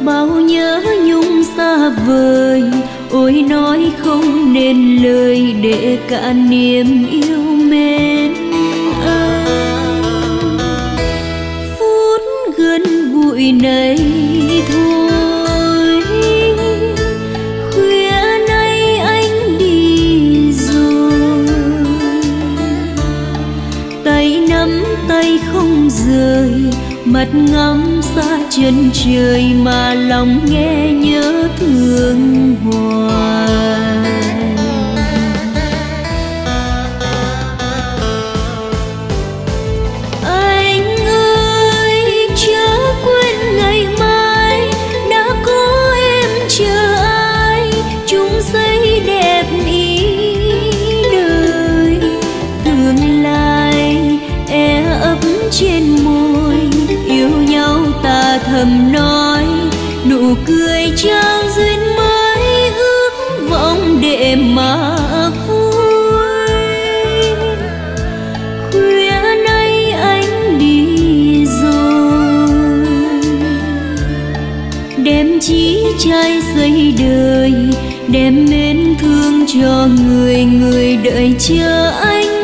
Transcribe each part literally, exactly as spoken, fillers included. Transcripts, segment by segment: bao nhớ nhung xa vời. Ôi nói không nên lời để cả niềm yêu mến anh. Phút gần gũi này thôi, khuya nay anh đi rồi. Tay nắm tay không rời, mặt ngắm xa chân trời mà lòng nghe nhớ thương hoài. Anh ơi chớ quên ngày mai đã có em chờ ai, chung giây đẹp ý đời. Tương lai e ấp trên môi, yêu nhau ta thầm nói, nụ cười trao duyên mới ước vọng để mà vui. Khuya nay anh đi rồi, đem chí trai xây đời, đem mến thương cho người người đợi chờ anh.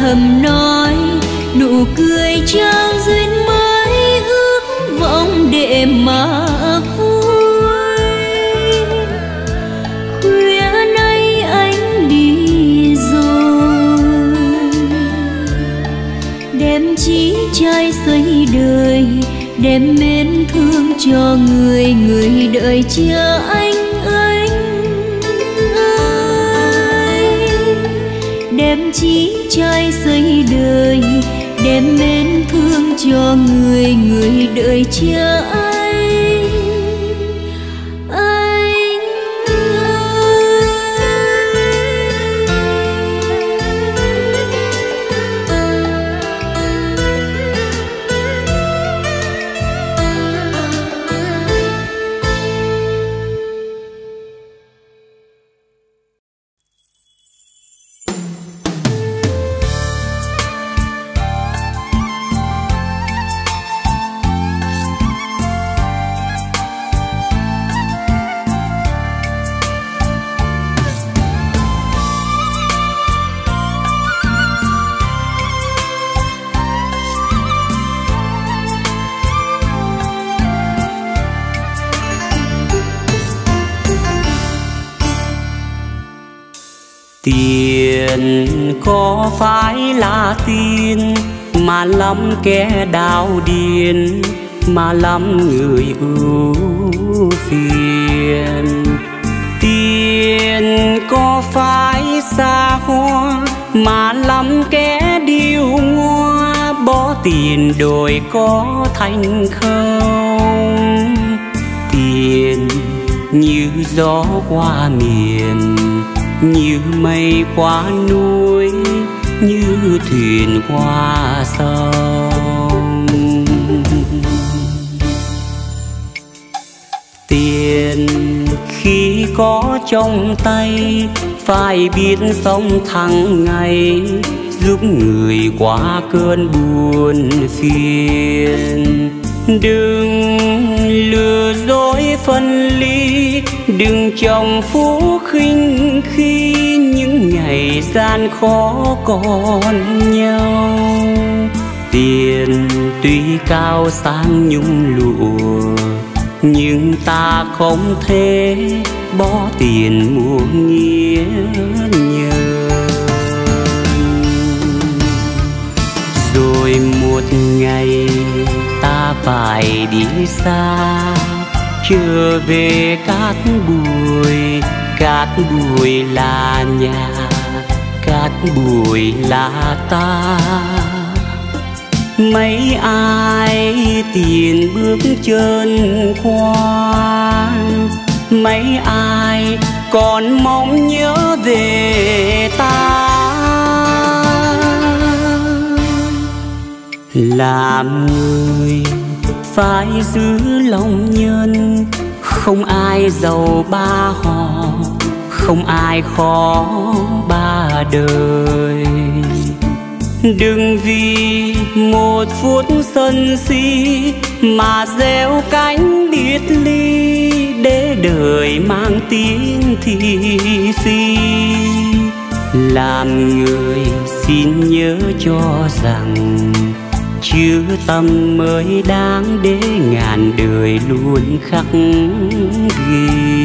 Thầm nói nụ cười trao duyên mới ước vọng để mà vui. Khuya nay anh đi rồi, đem chí trai xây đời, đem mến thương cho người người đợi chờ anh. Đem chí trai xây đời, đem mến thương cho người người đợi chờ anh. Anh có phải là tin mà lắm kẻ đau điên, mà lắm người ưu phiền. Tiền có phải xa hoa mà lắm kẻ điêu ngoa, bỏ tiền đổi có thành không. Tiền như gió qua miền, như mây qua núi, như thuyền qua sông. Tiền khi có trong tay phải biết sống thẳng ngày, giúp người qua cơn buồn phiền. Đừng lừa dối phân ly, đừng trồng phú khinh khi những ngày gian khó còn nhau. tiền tuy cao sang nhung lụa, nhưng ta không thể bỏ tiền mua nghĩa nhờ. Rồi một ngày ta phải đi xa, trở về Cát Bụi. Cát Bụi là nhà, Cát Bụi là ta. Mấy ai tiền bước chân qua, mấy ai còn mong nhớ về ta. Làm người phải giữ lòng nhân, không ai giàu ba họ, không ai khó ba đời. Đừng vì một phút sân si mà gieo cánh biệt ly, để đời mang tiếng thị phi. Làm người xin nhớ cho rằng chữ tâm mới đáng để ngàn đời luôn khắc ghi.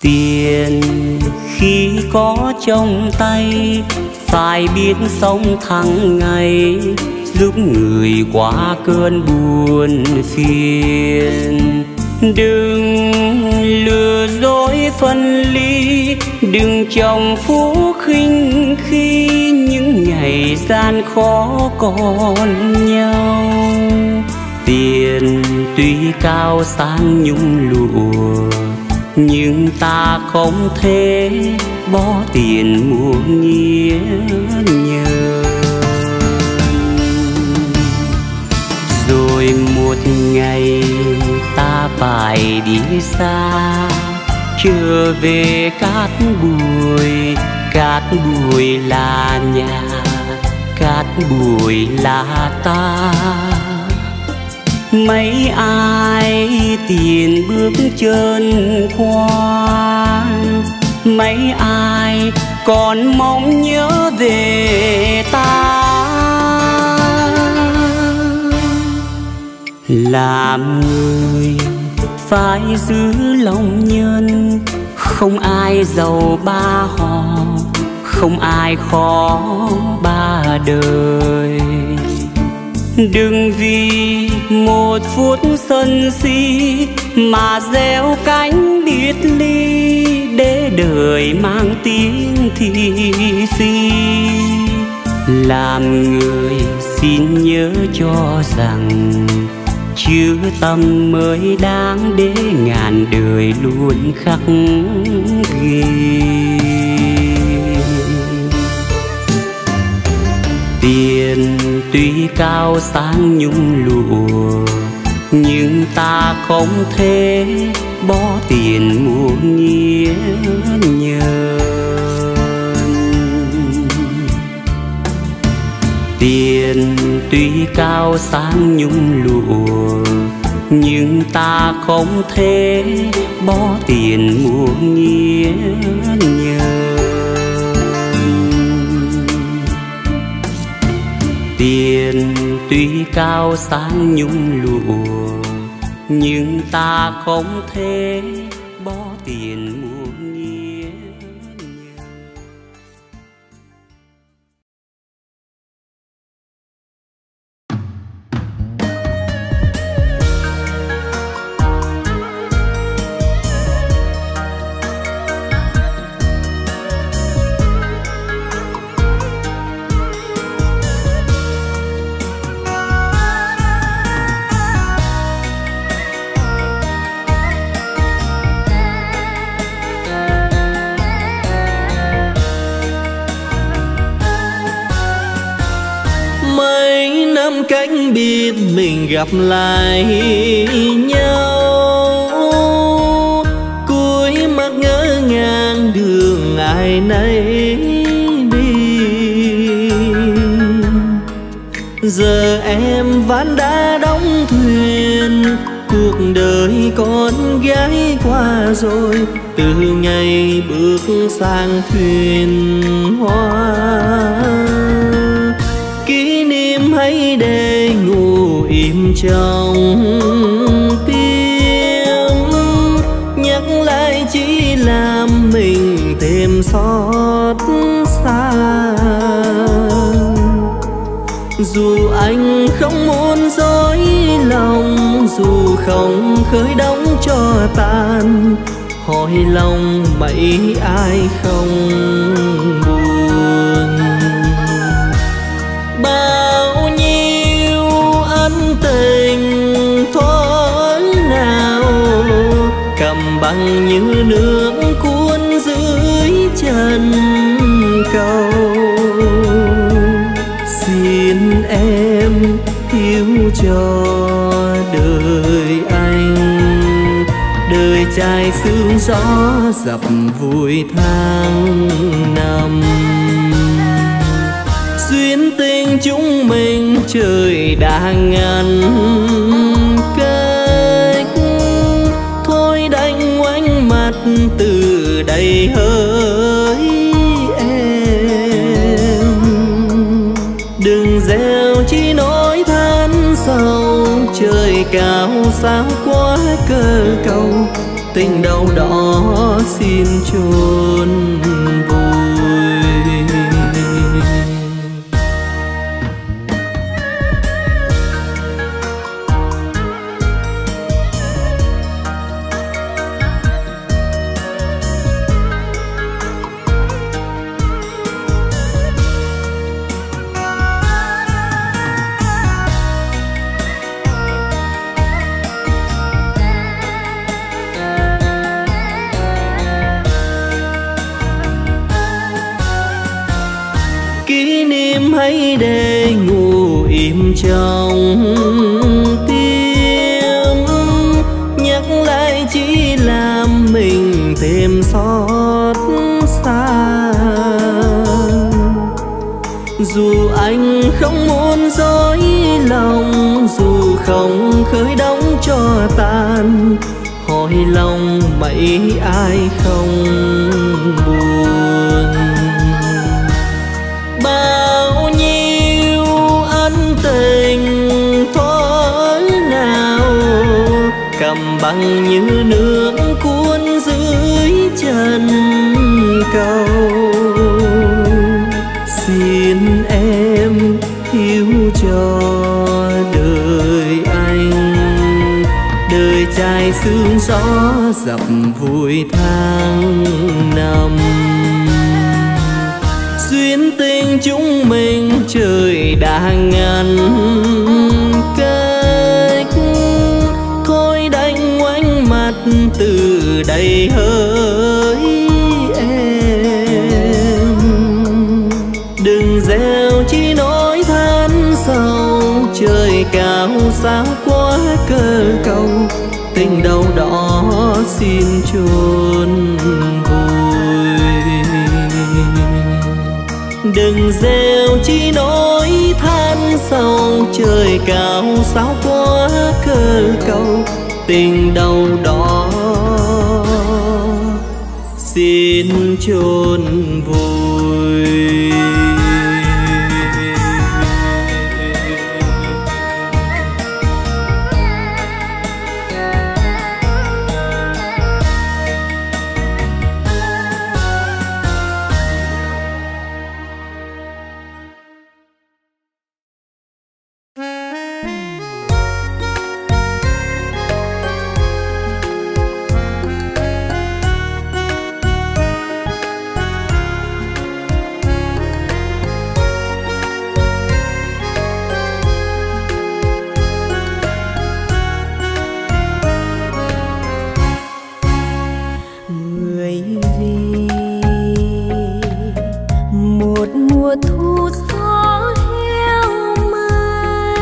Tiền khi có trong tay phải biết sống thẳng ngày, giúp người qua cơn buồn phiền. Đừng lừa dối phân ly, đừng trồng phú khinh khi những ngày gian khó còn nhau. Tiền tuy cao sang nhung lụa, nhưng ta không thể bỏ tiền mua nghĩa nhờ. Rồi một ngày ta phải đi xa, trở về Cát Bụi. Cát Bụi là nhà, Cát Bụi là ta. Mấy ai tiền bước chân qua, mấy ai còn mong nhớ về ta. Làm người phải giữ lòng nhân, không ai giàu ba họ, không ai khó ba đời. Đừng vì một phút sân si mà gieo cánh biệt ly, để đời mang tiếng thị phi. Làm người xin nhớ cho rằng chữ tâm mới đáng để ngàn đời luôn khắc ghi. Tiền tuy cao sang nhung lụa, nhưng ta không thể bỏ tiền mua nghĩa nhờ. Tiền tuy cao sang nhung lụa, nhưng ta không thể bỏ tiền mua nghĩa nhờ. Tiền tuy cao sang nhung lụa, nhưng ta không thể bỏ tiền mua nghĩa. biết mình gặp lại nhau. Cuối mắt ngỡ ngàng đường ai nấy đi. Giờ em ván đã đóng thuyền, cuộc đời con gái qua rồi. Từ ngày bước sang thuyền hoa, kỷ niệm hãy để ngủ im trong tim. Nhắc lại chỉ làm mình thêm xót xa. Dù anh không muốn dối lòng, dù không khơi đóng cho tan, hỏi lòng mấy ai không buồn. Bao nhiêu ân tình thoáng nào cầm bằng như nước cuốn dưới chân cầu. Xin em yêu cho đời anh, đời trai sương gió dập vui tháng năm. Duyên tình chúng mình trời đã ngăn cách, thôi đành ngoảnh mặt từ đây hỡi em. Đừng gieo chi nỗi than sầu, trời cao sao quá cơ cầu. Tình đau đó xin chôn vùi. Hãy để ngủ im trong tim, nhắc lại chỉ làm mình thêm xót xa. Dù anh không muốn dối lòng, dù không khơi đóng cho tan, hỏi lòng mấy ai không buồn. Cầm bằng như nước cuốn dưới chân cầu. Xin em yêu cho đời anh, đời trai sương gió dập vui tháng năm. Duyên tình chúng mình trời đã ngăn cách, thôi đành ngoảnh mặt từ đây hỡi em. Đừng gieo chi nỗi than sầu, trời cao sao quá cơ cầu. Tình đau đó xin chôn vùi. Đừng gieo chi nỗi than sầu, trời cao sao quá cơ cầu. Tình đau đó xin chôn vùi. Mùa thu gió hiu mây,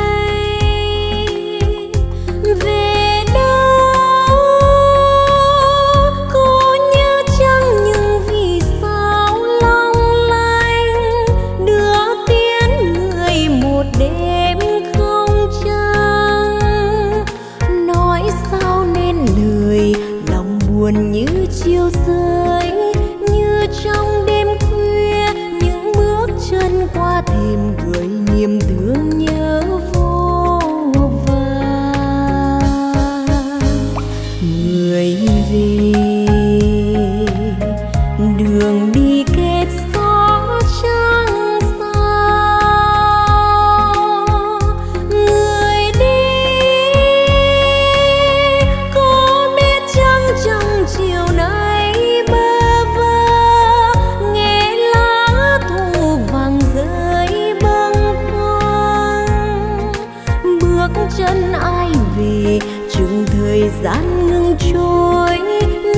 chân ai về, chừng thời gian ngừng trôi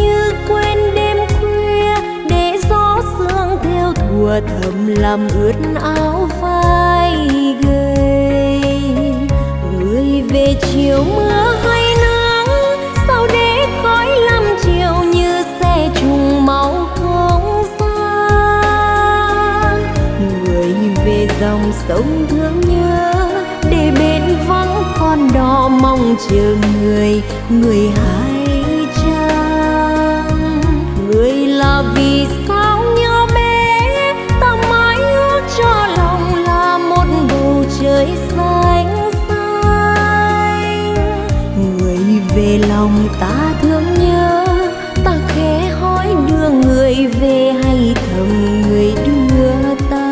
như quên đêm khuya, để gió sương theo thùa thầm làm ướt áo vai gầy. Người về chiều mưa hay nắng, sao để khói lắm chiều như xe trùng máu không xa. Người về dòng sông thương nhớ, để bên vắng con đò mong chờ người, người hãy chăng. Người là vì sao nhỏ bé ta mãi ước cho lòng là một bầu trời xanh xanh. Người về lòng ta thương nhớ, ta khẽ hỏi đưa người về hay thầm người đưa ta.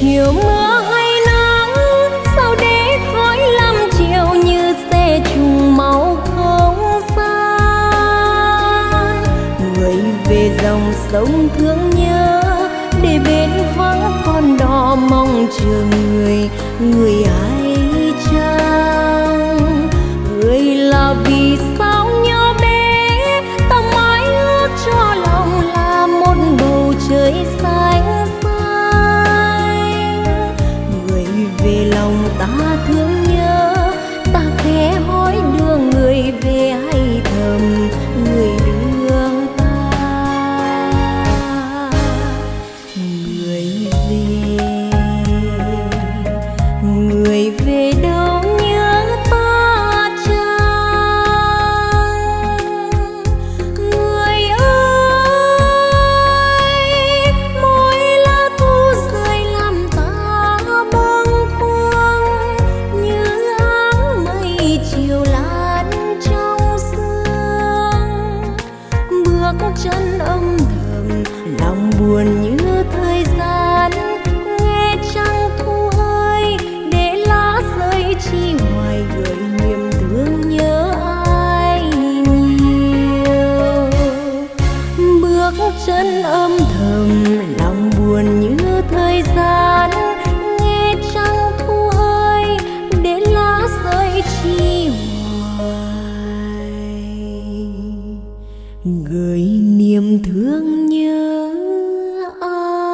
Chiều mưa hay nắng, sao để khói lắm chiều như xe trùng máu không xa. Người về dòng sông thương nhớ, để bên vắng con đò mong chờ người, người ai chăng. Người là vì sao nhỏ bé ta mãi ước cho lòng là một bầu trời xanh. Về lòng ta thương nhớ, ta khẽ hỏi đưa người về hay thầm người đưa ta. Người về, người về đâu nhớ ta chăng. Người ơi, mỗi lá thu rơi làm ta bâng. Chân âm thầm lòng buồn như thời gian, nghe trăng thu ơi để lá rơi chi hoài, gửi niềm thương nhớ ai nhiều. Bước chân âm thầm lòng buồn như thời gian, nghe trăng thu ơi để lá rơi chi hoài, gửi niềm thương nhớ ai.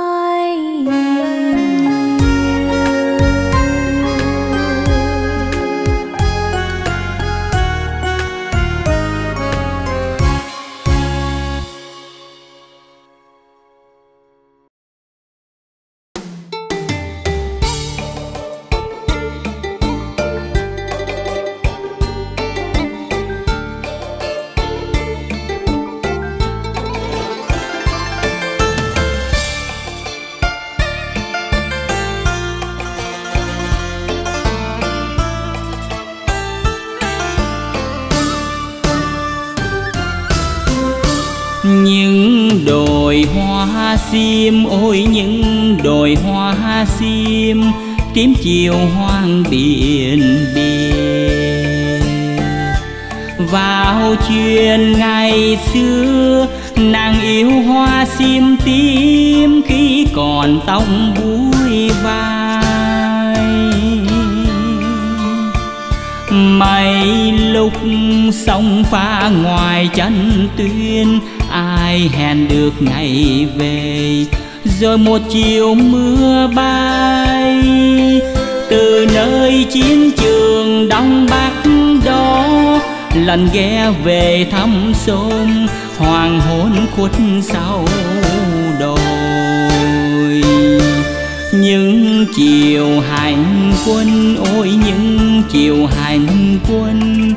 Sim ôi những đồi hoa sim, kiếm chiều hoang biển biên. Vào chuyện ngày xưa nàng yêu hoa sim tím, khi còn tóc búi vai. Mấy lúc sông pha ngoài chân tuyên ai ai hẹn được ngày về, rồi một chiều mưa bay từ nơi chiến trường Đông Bắc đó. Lần ghé về thăm xóm hoàng hôn khuất sau đồi, những chiều hành quân, ôi những chiều hành quân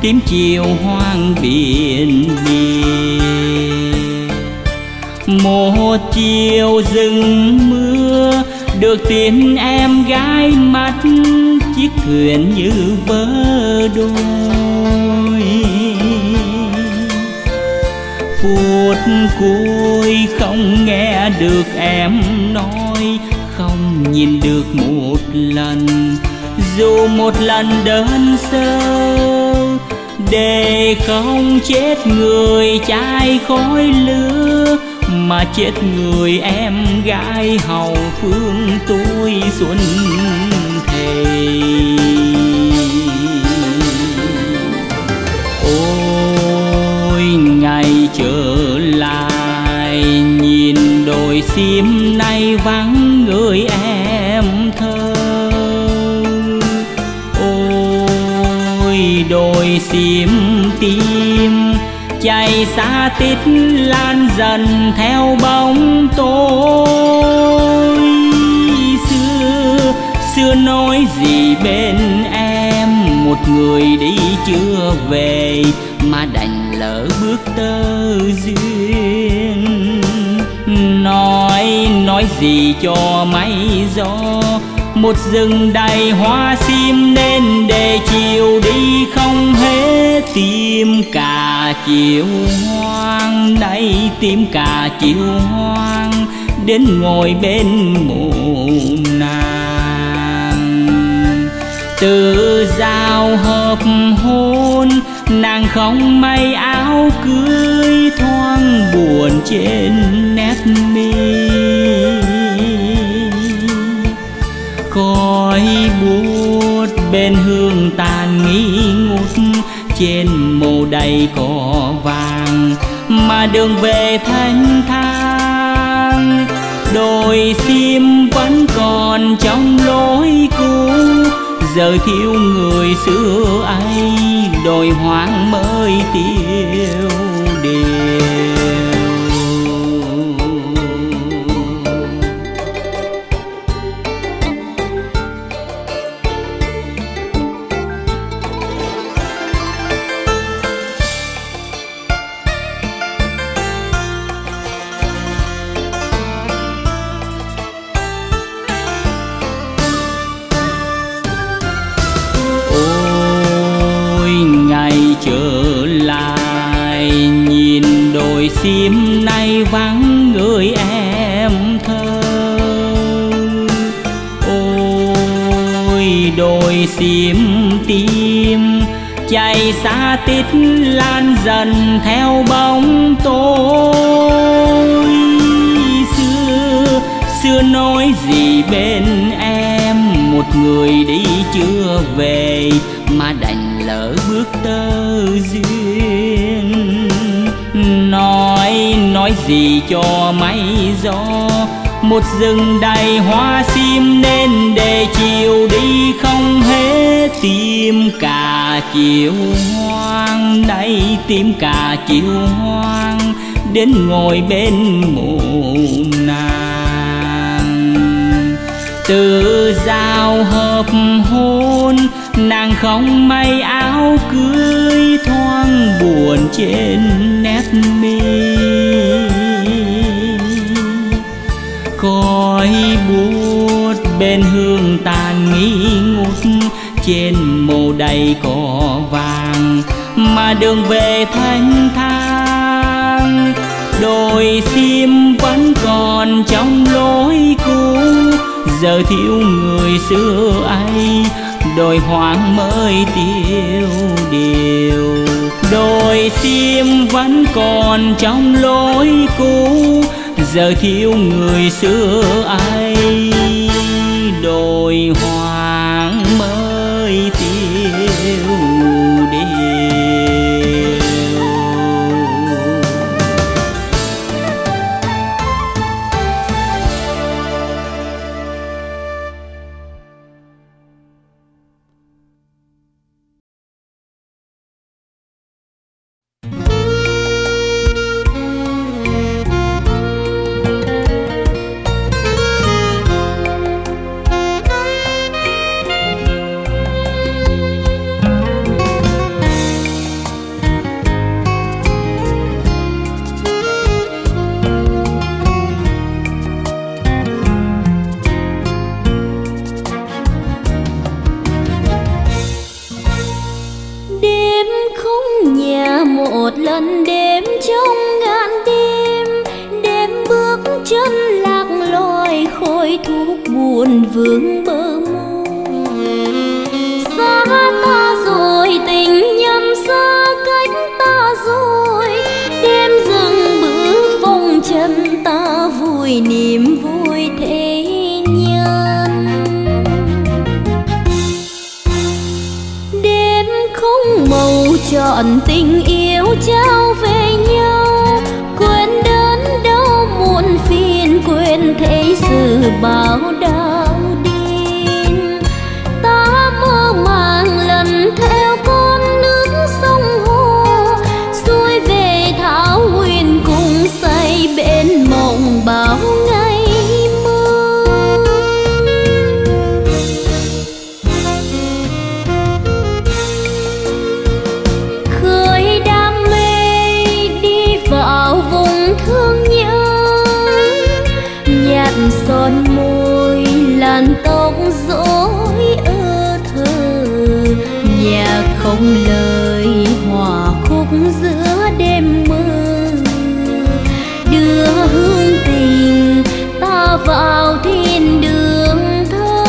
tím chiều hoang biển về. Một chiều rừng mưa được tìm em gái mắt, chiếc thuyền như vỡ đôi. Phút cuối không nghe được em nói, không nhìn được một lần, dù một lần đơn sơ, để không chết người trai khói lửa, mà chết người em gái hầu phương tôi xuân thề. Ôi ngày trở lại nhìn đồi sim nay vắng người em thơ, ôi đồi sim tim chạy xa tít lan dần theo bóng tôi. Xưa, xưa nói gì bên em, một người đi chưa về, mà đành lỡ bước tơ duyên. Nói, nói gì cho mấy gió, một rừng đầy hoa sim nên để chiều đi không hết. Tìm cả chiều hoang đây, tìm cả chiều hoang đến ngồi bên mộ nàng. Từ giao hợp hôn nàng không may áo cưới, thoáng buồn trên nét mi. Khói buốt bên hương tàn nghi ngút, trên mồ đầy cỏ vàng mà đường về thanh thang. Đồi sim vẫn còn trong lối cũ, giờ thiếu người xưa ấy, đồi hoang mới tiêu điều. Sim nay vắng người em thơ, ôi đồi sim tim chạy xa tít lan dần theo bóng tôi. Xưa, xưa nói gì bên em, một người đi chưa về, mà đành lỡ bước tơ duyên. Nói, nói gì cho mấy gió, một rừng đầy hoa sim nên để chiều đi không hết. Tìm cả chiều hoang đây, tìm cả chiều hoang đến ngồi bên mộ nàng. Từ giao hợp hôn nàng không may áo cưới, thoáng buồn trên nét mi. Khói buốt bên hương tàn nghi ngút, trên mồ đầy cỏ vàng mà đường về thanh thang. Đồi sim vẫn còn trong lối cũ, giờ thiếu người xưa ấy, đồi hoang mới tiêu điều. Đồi sim vẫn còn trong lối cũ, giờ thiếu người xưa ấy, đồi hoang mới tiêu điều. buồn vương bờ môi. Xa ta rồi tình nhâm xa cách ta rồi, đêm dừng bước phong chân ta vui niềm vui thế nhân. Đêm không màu chọn tình yêu trao về nhau, quên đến đâu muộn phiền quên thế sự bao đau điên. Ta mơ màng lần theo con nước sông hồ, xuôi về Thảo Nguyên cùng say bên mộng bao ngày mơ. Khơi đam mê đi vào vùng thương nhớ, nhạt son môi làn tóc rối ơ thơ, nhạc không lời hòa khúc giữa đêm mơ, đưa hương tình ta vào thiên đường thơ.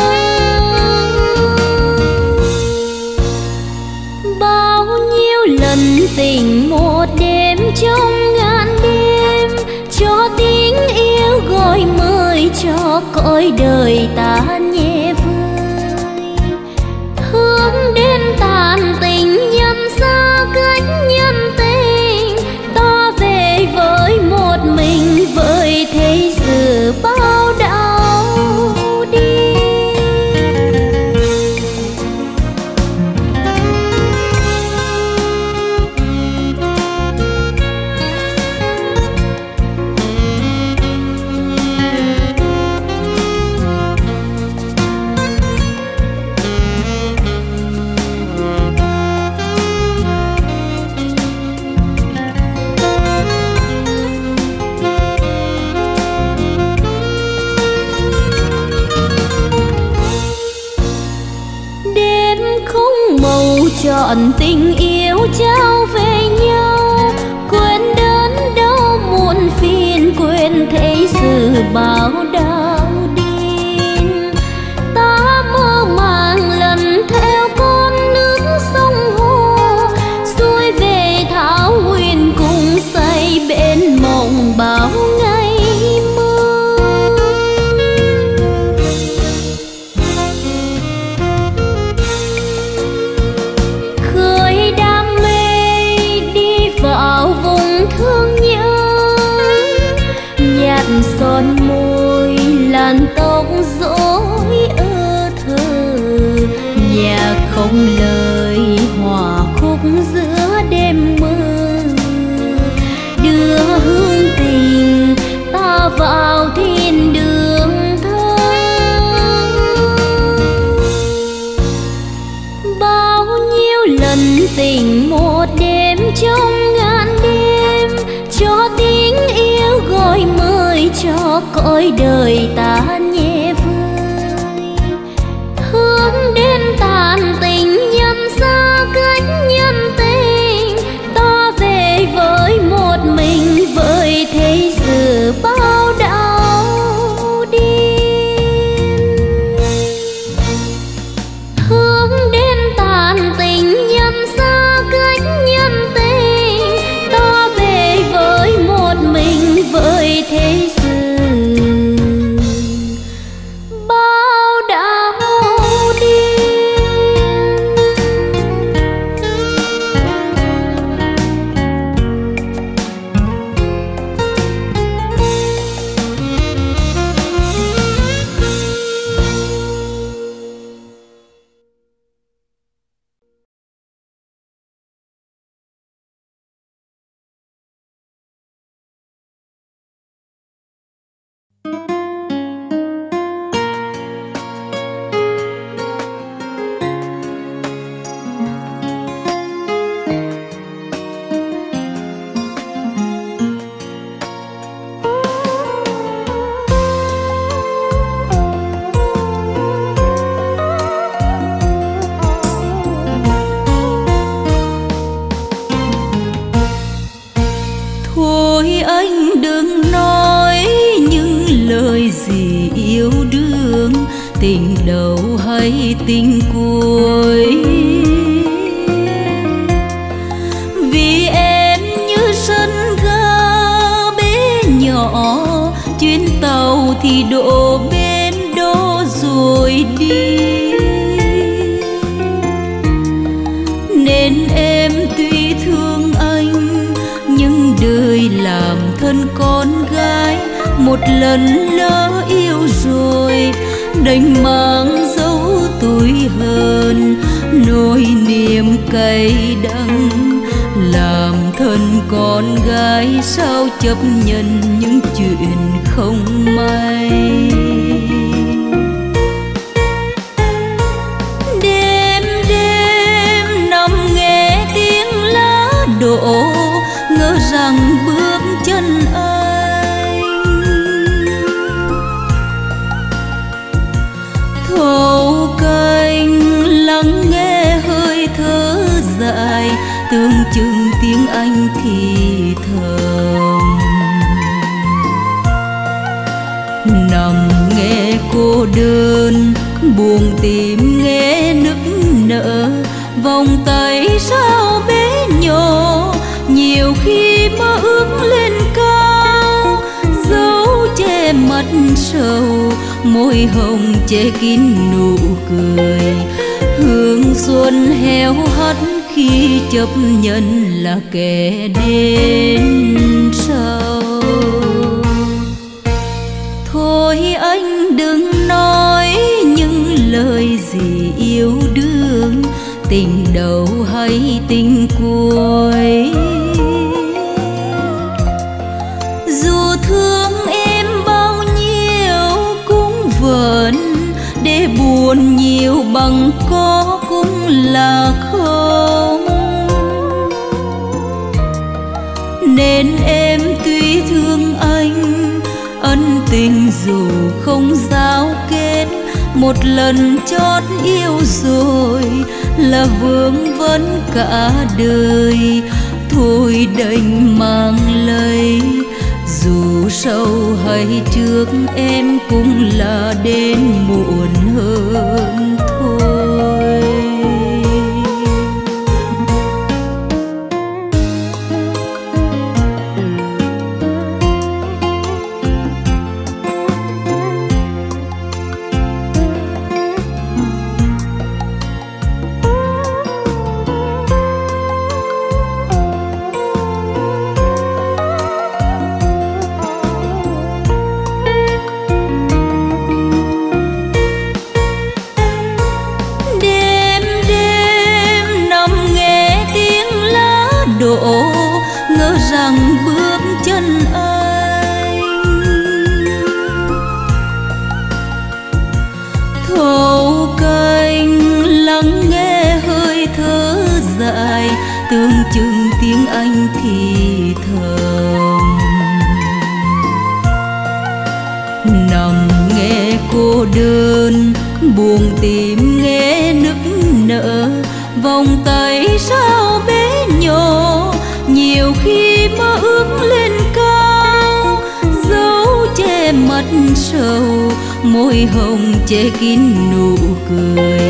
Bao nhiêu lần tình một đêm trong ngàn đêm, cho tiếng yêu gọi mời cho cõi đời ta nhẹ vơi. Hướng đến tàn tình nhân xa cách nhân tình, ta về với một mình với thế sự bao đau đi. Chọn tình yêu trao về nhau, quên đến đâu muộn phiền quên thế sự bao đau điên. Ta mơ màng lần theo con nước sông hồ, xuôi về Thảo Nguyên cùng say bên mộng bao ngày mơ. Thương nhớ nhạt son môi làn tóc rối ơ thơ, nhạc không lời hòa khúc giữa đêm mơ, đưa hương tình ta vào thiên đường thơ. Bao nhiêu lần tình một đêm trong ngàn đêm, cho tiếng yêu gọi mời cho cõi đời ta nhẹ vơi. Hướng đến tàn tình nhân xa cách nhân tình, ta về với một mình với thế sự bao đau điên. Hướng đến tàn tình nhân xa cách nhân tình, ta về với một mình với thế sự tình đầu hay tình cuối. Vì em như sân ga bé nhỏ, chuyến tàu thì đổ bên đó rồi đi. Nên em tuy thương anh, nhưng đời làm thân con gái một lần lỡ yêu rồi, đành mang dấu tủi hờn nỗi niềm cay đắng. Làm thân con gái sao chấp nhận những chuyện không may. Đêm đêm nằm nghe tiếng lá đổ, ngỡ rằng bước chân anh. Thâu canh lắng nghe hơi thở dài, tương chừng tiếng anh thì thầm. Nằm nghe cô đơn buồn tìm, nghe nức nở vòng tay sao bé nhỏ, nhiều khi mơ ước lên cao dấu che mặt sầu, môi hồng che kín nụ cười. Hương xuân héo hắt khi chấp nhận là kẻ đến sau. Thôi anh đừng nói những lời gì yêu đương, tình đầu hay tình cuối. Dù thương em bao nhiêu cũng vẫn để buồn nhiều bằng có cũng là không. Nên em tuy thương anh, ân tình dù không giao kết, một lần chót yêu rồi là vương vấn cả đời. Thôi đành mang lấy, dù sâu hay trước em cũng là đến muộn hơn. Môi hồng che kín nụ cười,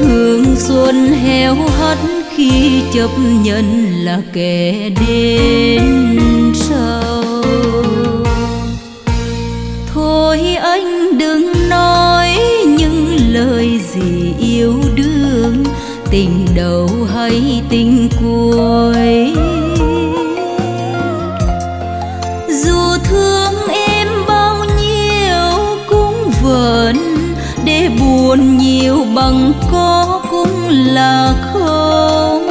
hương xuân héo hắt khi chấp nhận là kẻ đến sau. Thôi anh đừng nói những lời gì yêu đương, tình đầu hay tình cuối. Dù thương để buồn nhiều bằng có cũng là không.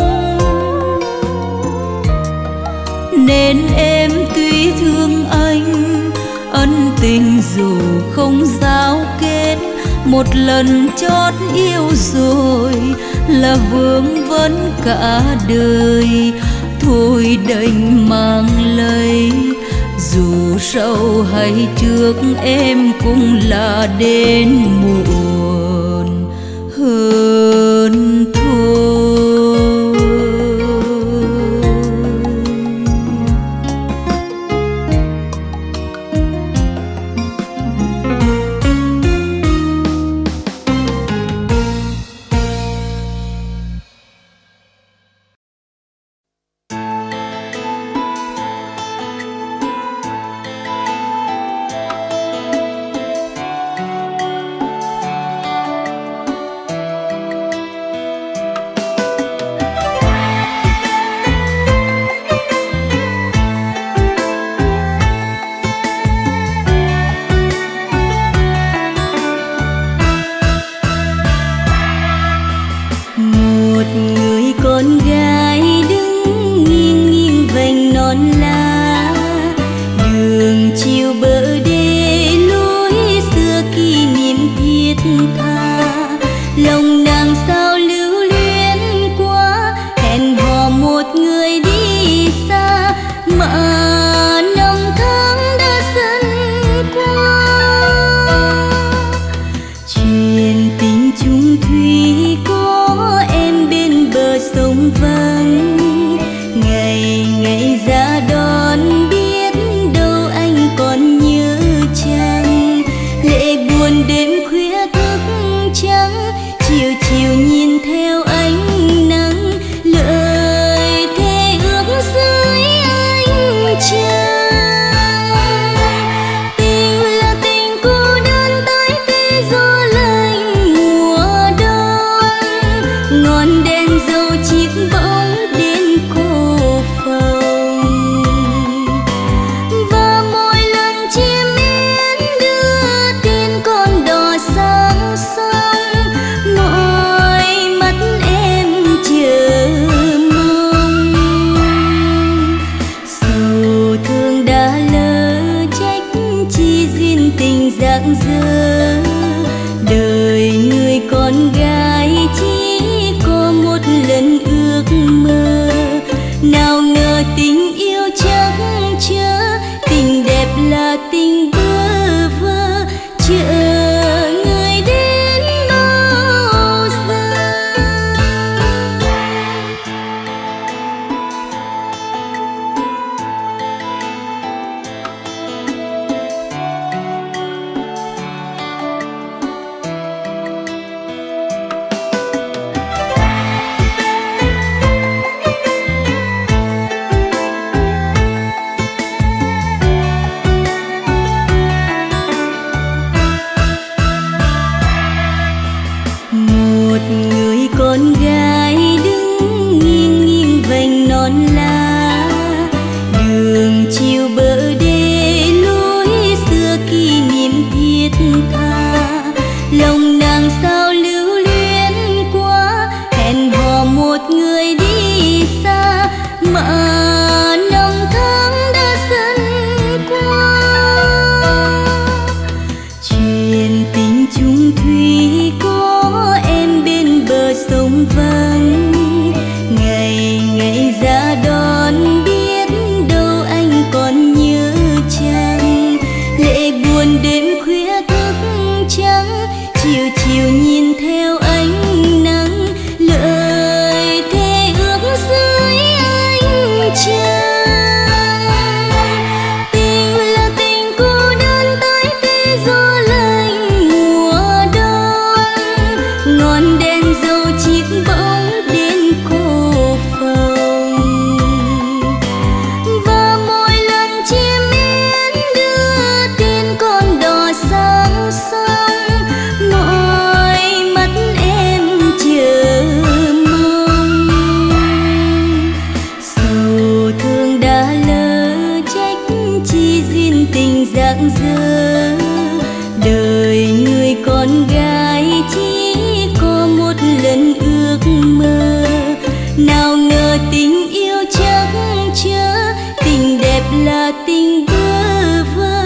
Nên em tuy thương anh, ân tình dù không giao kết, một lần chót yêu rồi là vương vấn cả đời. Thôi đành mang lấy, dù sâu hay trước em cũng là đến muộn hơn thôi. chiều bờ đê lối xưa kỷ niệm thiết tha, lòng nàng sao lưu luyến quá, hẹn hò một người đi xa mà năm tháng đã dần qua. Chuyện tình chung thủy có em bên bờ sông vắng, ngày ngày ra đón biết đâu anh còn nhớ chăng, lệ buồn đêm khuya thức trắng, chiều chiều nhìn theo ánh nắng, lời thề ước dưới ánh trăng. Tình là tình cô đơn tái tê gió lạnh mùa đông, ngọn đèn dầu chiếc bóng đêm cô phòng, và mỗi lần chim én đưa tin con đò sang sông, mọi mắt em chờ mong. Sầu thương đã lỡ trách chi duyên tình dạt dở, đời người con gái chỉ có một lần ước mơ, nào ngờ tình yêu chắc chớ, tình đẹp là tình bơ vơ, chờ người đến bao giờ. Người con gái đứng nghiêng nghiêng vành non lá, đường chiều bờ đê lối xưa kỷ niệm thiết tha, lòng nàng sao lưu luyến quá, hẹn hò một người đi xa mà năm tháng đã dần qua. Chuyện tình chung thủy có em bên bờ sông vắng, ngày ngày ra đón biết đâu anh còn nhớ chăng, lệ buồn đêm khuya thức trắng, chiều chiều nhìn theo ánh nắng, lời thề ước dưới ánh trăng. Tình là tình cô đơn tái tê gió lạnh mùa đông, ngọn đèn dầu chiếc bóng đêm cô phòng, và mỗi lần chim én đưa tin con đò sang sông, mọi mắt em chờ mong. Sầu thương đã lỡ trách chi duyên tình dạt dở, đời người con gái chỉ có một lần ước mơ, nào ngờ tình yêu chắc chớ, tình đẹp là tình bơ vơ,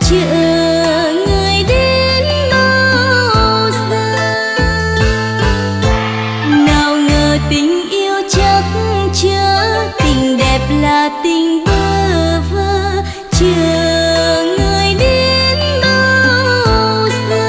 chờ người đến bao giờ. Nào ngờ tình yêu chắc chớ, tình đẹp là tình bơ vơ, chờ người đến bao giờ.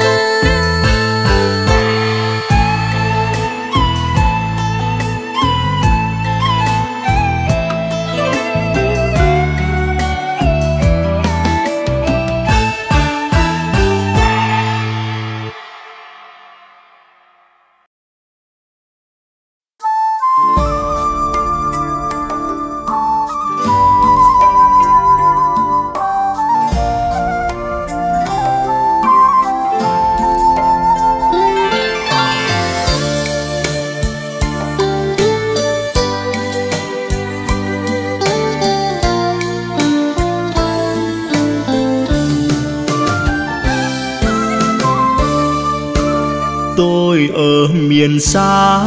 Tôi ở miền xa,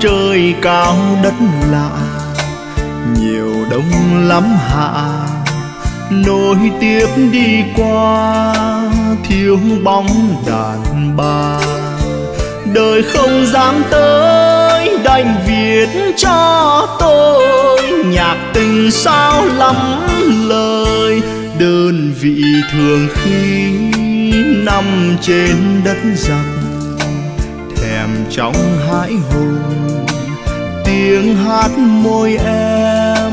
trời cao đất lạ, nhiều đông lắm hạ, nối tiếp đi qua thiếu bóng đàn bà. Đời không dám tới đành viết cho tôi nhạc tình sao lắm lời. Đơn vị thường khi nằm trên đất giặc, thèm trong hãi hùng tiếng hát môi em,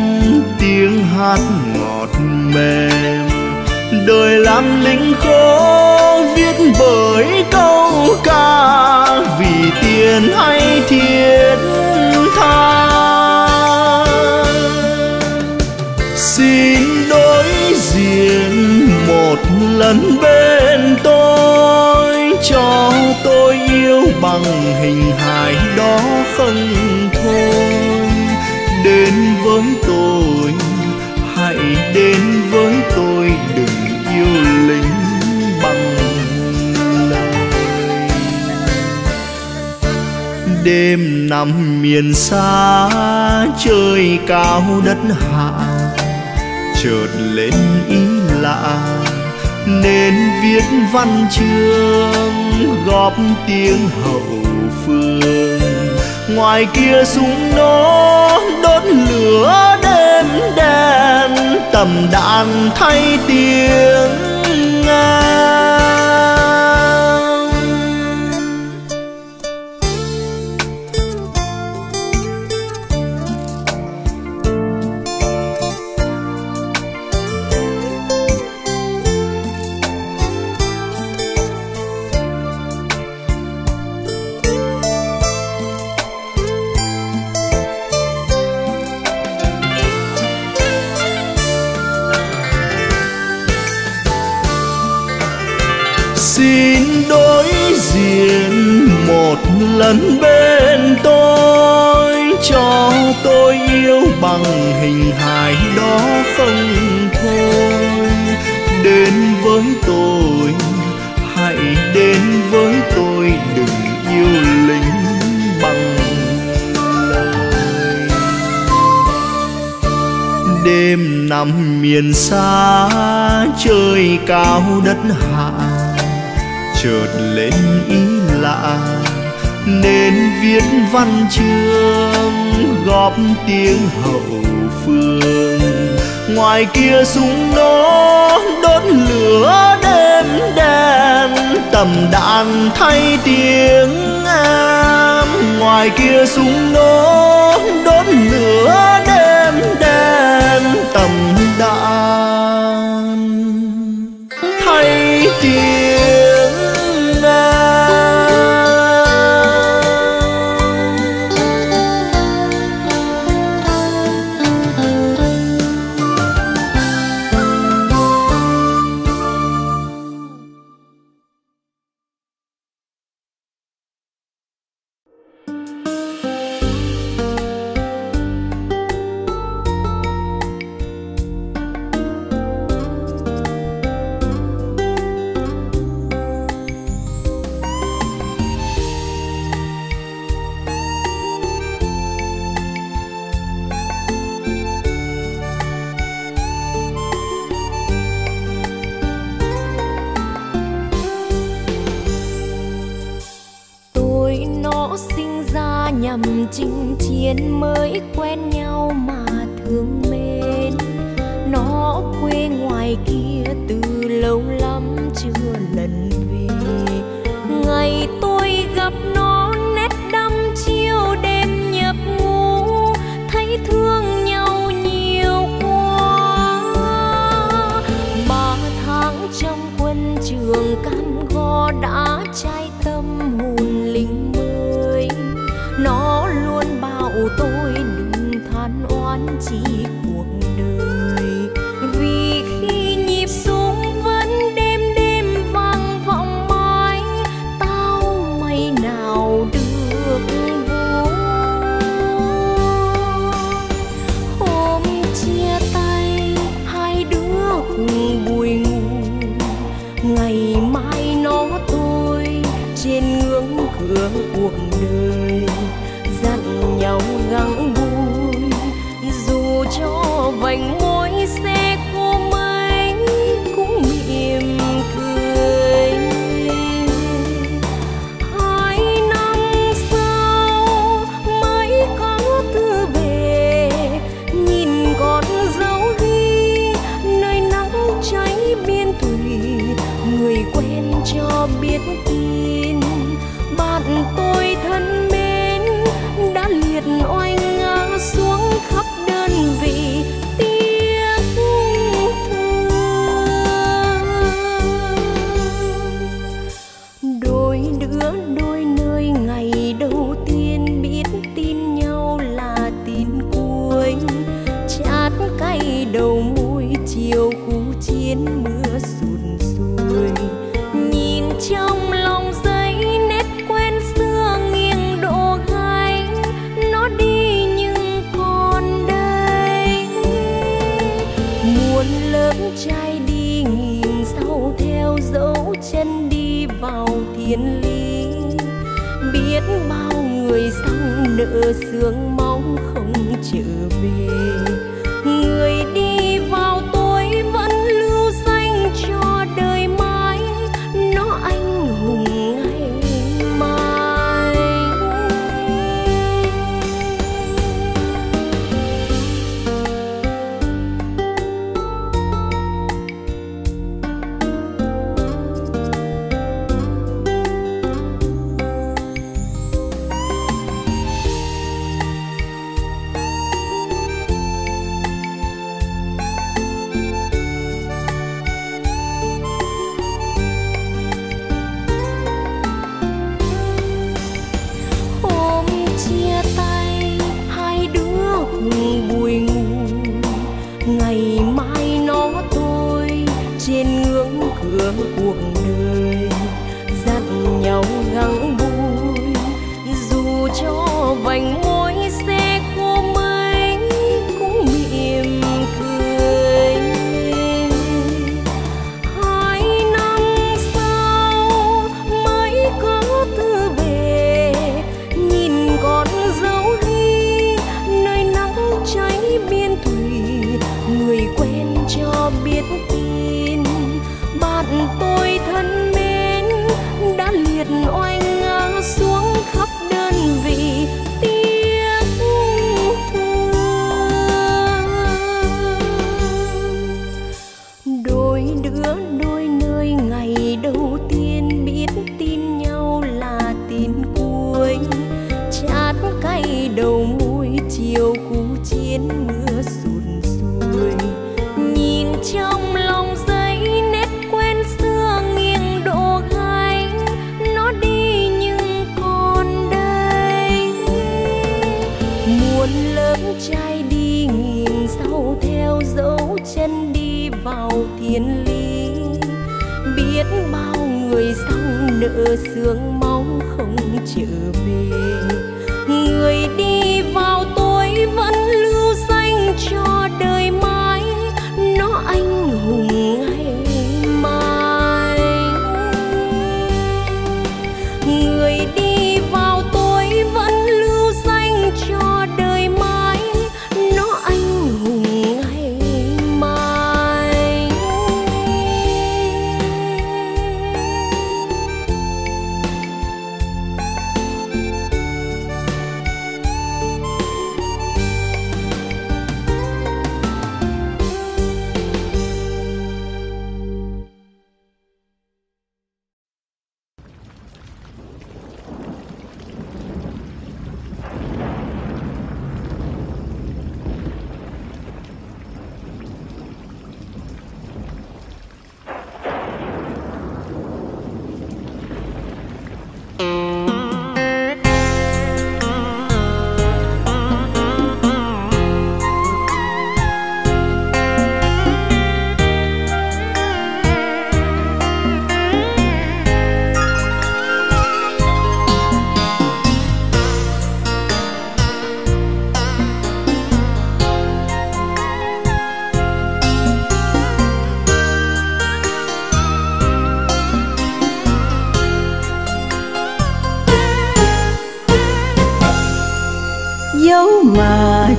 tiếng hát ngọt mềm. Đời làm lính khổ viết bởi câu ca vì tiền hay thiết tha. Xin đối diện một lần bên tôi, cho tôi yêu bằng hình hài đó không thôi. Đến với tôi, hãy đến với tôi, đừng yêu lính bằng lời. Đêm nằm miền xa trời cao đất hạ, chợt lên ý lạ nên viết văn chương góp tiếng hậu phương. Ngoài kia súng nổ đốt lửa đêm đen, tầm đạn thay tiếng ngang. Xin đối diện một lần bên tôi, cho tôi yêu bằng hình hài đó không thôi. Đến với tôi, hãy đến với tôi, đừng yêu lính bằng lời. Đêm nằm miền xa trời cao đất hạ, chợt lên ý lạ nên viết văn chương góp tiếng hậu phương. Ngoài kia súng nổ đốt lửa đêm đen, tầm đạn thay tiếng em. Ngoài kia súng nổ đốt lửa đêm đen, tầm đạn thay tiếng. Chinh chiến mới quen nhau mà thương mến, nó quê ngoài kia từ lâu lắm chưa lần về. Ngày tôi gặp nó nét đăm chiêu đêm nhập ngủ, thấy thương nhau nhiều quá. Ba tháng trong quân trường cam go đã trai tâm hồn lính mới, nó luôn bảo tôi đừng than oán chi cuộc đời. Vì khi nhịp súng vẫn đêm đêm vang vọng mãi, tao mày nào được vô. Hôm chia tay hai đứa cùng bùi ngủ, ngày mai nó tôi cho biết tin bạn tôi thân mến đã liệt oai ngã xuống khắp đơn vị. Tiếc thương đôi đứa đôi nơi ngày đầu tiên biết tin nhau là tin cuối, chát cay đầu môi chiều khu chiến mưa sụt sùi. Nhìn trong lòng giấy nét quen xưa nghiêng độ gai, nó đi nhưng còn đây. Muôn lớp trai đi nghìn sau theo dấu chân đi vào thiên lý. Biết bao người sang nợ sương mong không trở về. Người đi vào tối vẫn lưu danh cho đời mãi, nó anh hùng ngày mai. Cuộc đời dặn nhau gắng buồn, dù cho vành môi xe khô mây cũng mỉm cười. Hai năm sau mới có thư về, nhìn con dấu hy nơi nắng cháy biên thủy. Người quen cho biết tin bạn tôi thân mến đã liệt oai ngã xuống khắp đơn vị. Tiếc thương đôi đứa đôi nơi ngày đầu tiên biết tin nhau là tin cuối, chát cay đầu môi chiều khu chiến mưa sụt sùi. Nhìn trong lòng giấy nét quen xưa nghiêng độ gai, nó đi nhưng còn đây. Muôn lớp trai đi nghìn sau theo dấu chân đi vào thiên lý. Biết bao người sang nợ sương mong không trở về. Người đi vào tối vẫn lưu danh cho đời mãi, nó anh hùng ngày mai. Người đi vào tối vẫn lưu danh cho đời mãi, nó anh hùng ngày mai.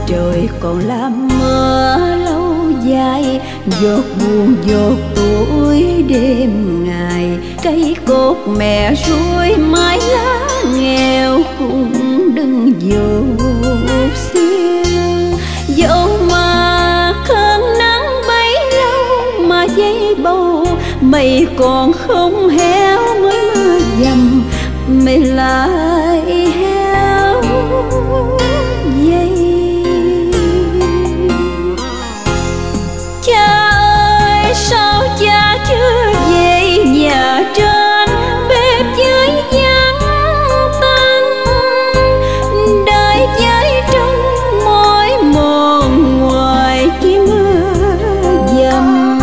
Trời còn làm mưa lâu dài, giọt buồn giọt tuổi đêm ngày. Cây cột mẹ ruồi mái lá nghèo cũng đừng dầu xiêu. Dẫu mà khăn nắng bấy lâu mà dây bầu mày còn không héo mới mưa dầm mày lại héo dây. Cha ơi sao cha chưa về, nhà trên bếp dưới vắng tanh, đời với trong mối mòn ngoài kia mưa dầm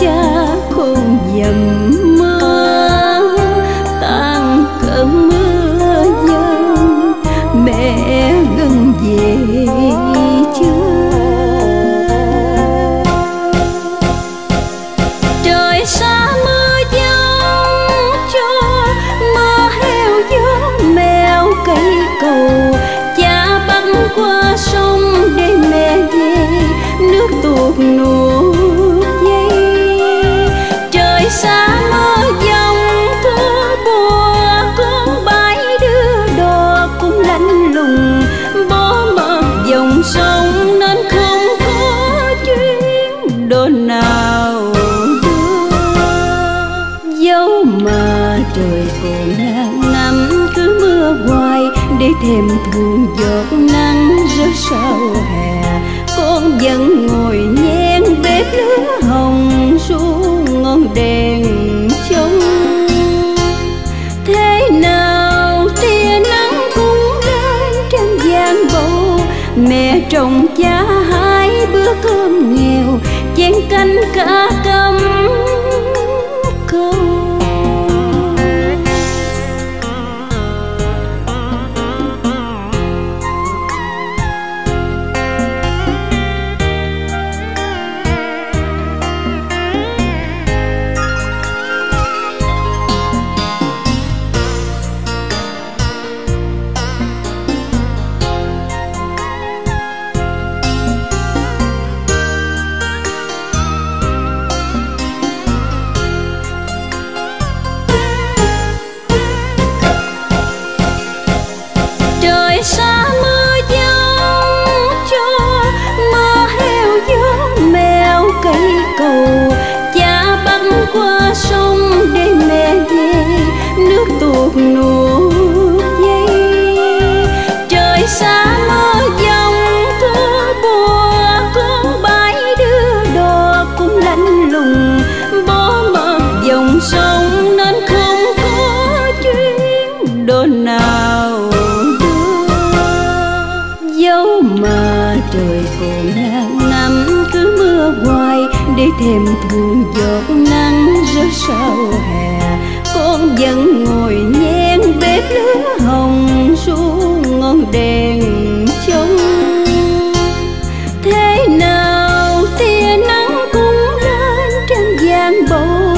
cha không dầm mưa tan cơn mưa dầm mẹ gần về chưa. Nuốt dây trời xa mơ dòng thua bùa, con bãi đưa đò cũng lạnh lùng bó mờ dòng sông nên không có chuyến đồ nào đưa. Dẫu mà trời còn đang nắng cứ mưa hoài để thêm buồn giọt nắng rớt sau hè, con vẫn ngồi nhen bếp lửa hồng xuống ngọn đèn trông. Thế nào tia nắng cũng rơi trên giang bầu, mẹ trồng cha hai bữa cơm nghèo chén canh cá cắm câu. Nuốt dây trời xa mơ dòng thua bùa, con bãi đưa đò cũng lạnh lùng bó mờ dòng sông nên không có chuyến đồ nào đưa. Dẫu mà trời còn đang nắng cứ mưa hoài để thêm buồn giọt nắng rớt sau hè, con vẫn ngồi nhen bếp lửa hồng xuống ngọn đèn trông. Thế nào tia nắng cũng lên trên giang bầu,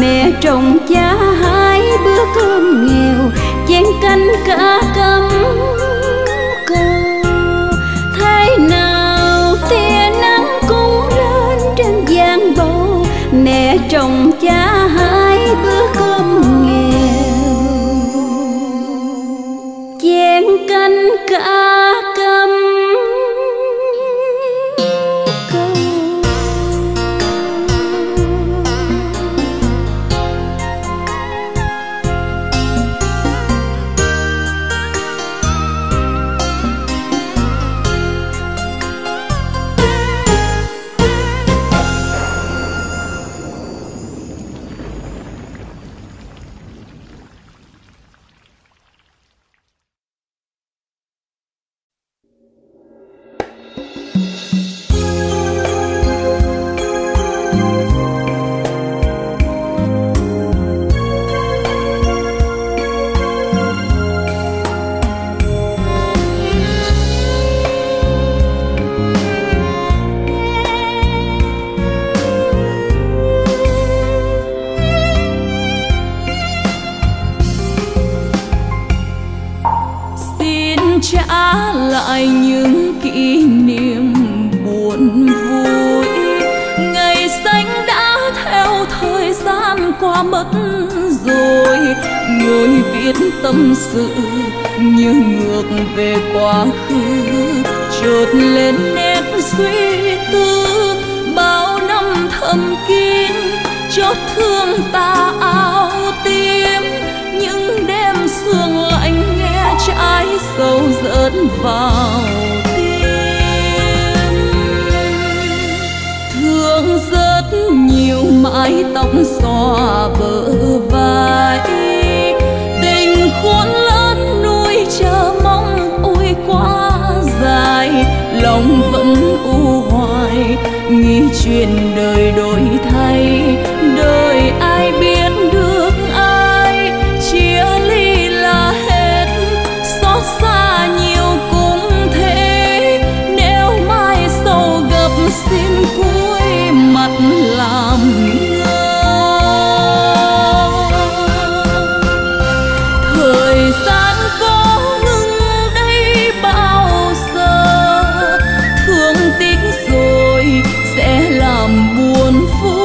mẹ trồng cha hai bữa cơm nghèo chén canh cá cắm câu. Thế nào tia nắng cũng lên trên giang bầu, mẹ trồng cha hai bữa cơm nghèo chén canh cá cắm câu. Trả lại những kỷ niệm buồn vui, ngày xanh đã theo thời gian qua mất rồi. Ngồi viết tâm sự như ngược về quá khứ, chợt lên nét suy tư bao năm thầm kín chốt thương ta áo tím, những đêm sương lạnh nghe trái sầu rớn vào tim. Thương rất nhiều mái tóc xòa bờ vai, tình khôn lớn nuôi chờ mong ôi quá dài, lòng vẫn u hoài nghĩ chuyện đời đổi thay. Đời ai biết được ai, chia ly là hết, xót xa nhiều cũng thế. Nếu mai sầu gặp xin cúi mặt làm ngơ. Thời gian có ngừng đây bao giờ, thương tiếc rồi sẽ làm buồn vui.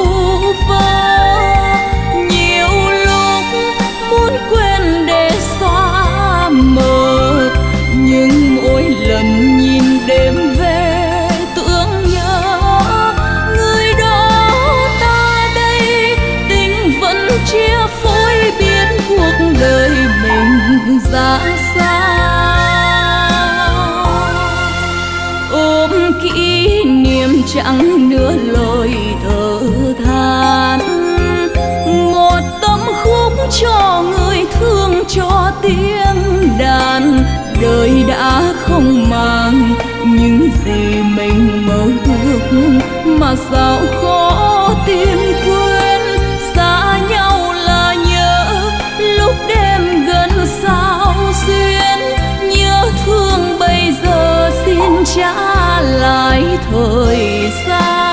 Dạ sao ôm kỷ niệm chẳng nửa lời thở than, một tấm khúc cho người thương cho tiếng đàn. Đời đã không mang những gì mình mơ ước mà sao khó tìm quên. Xa nhau là nhớ lúc đêm gần xa, trả lại thời gian.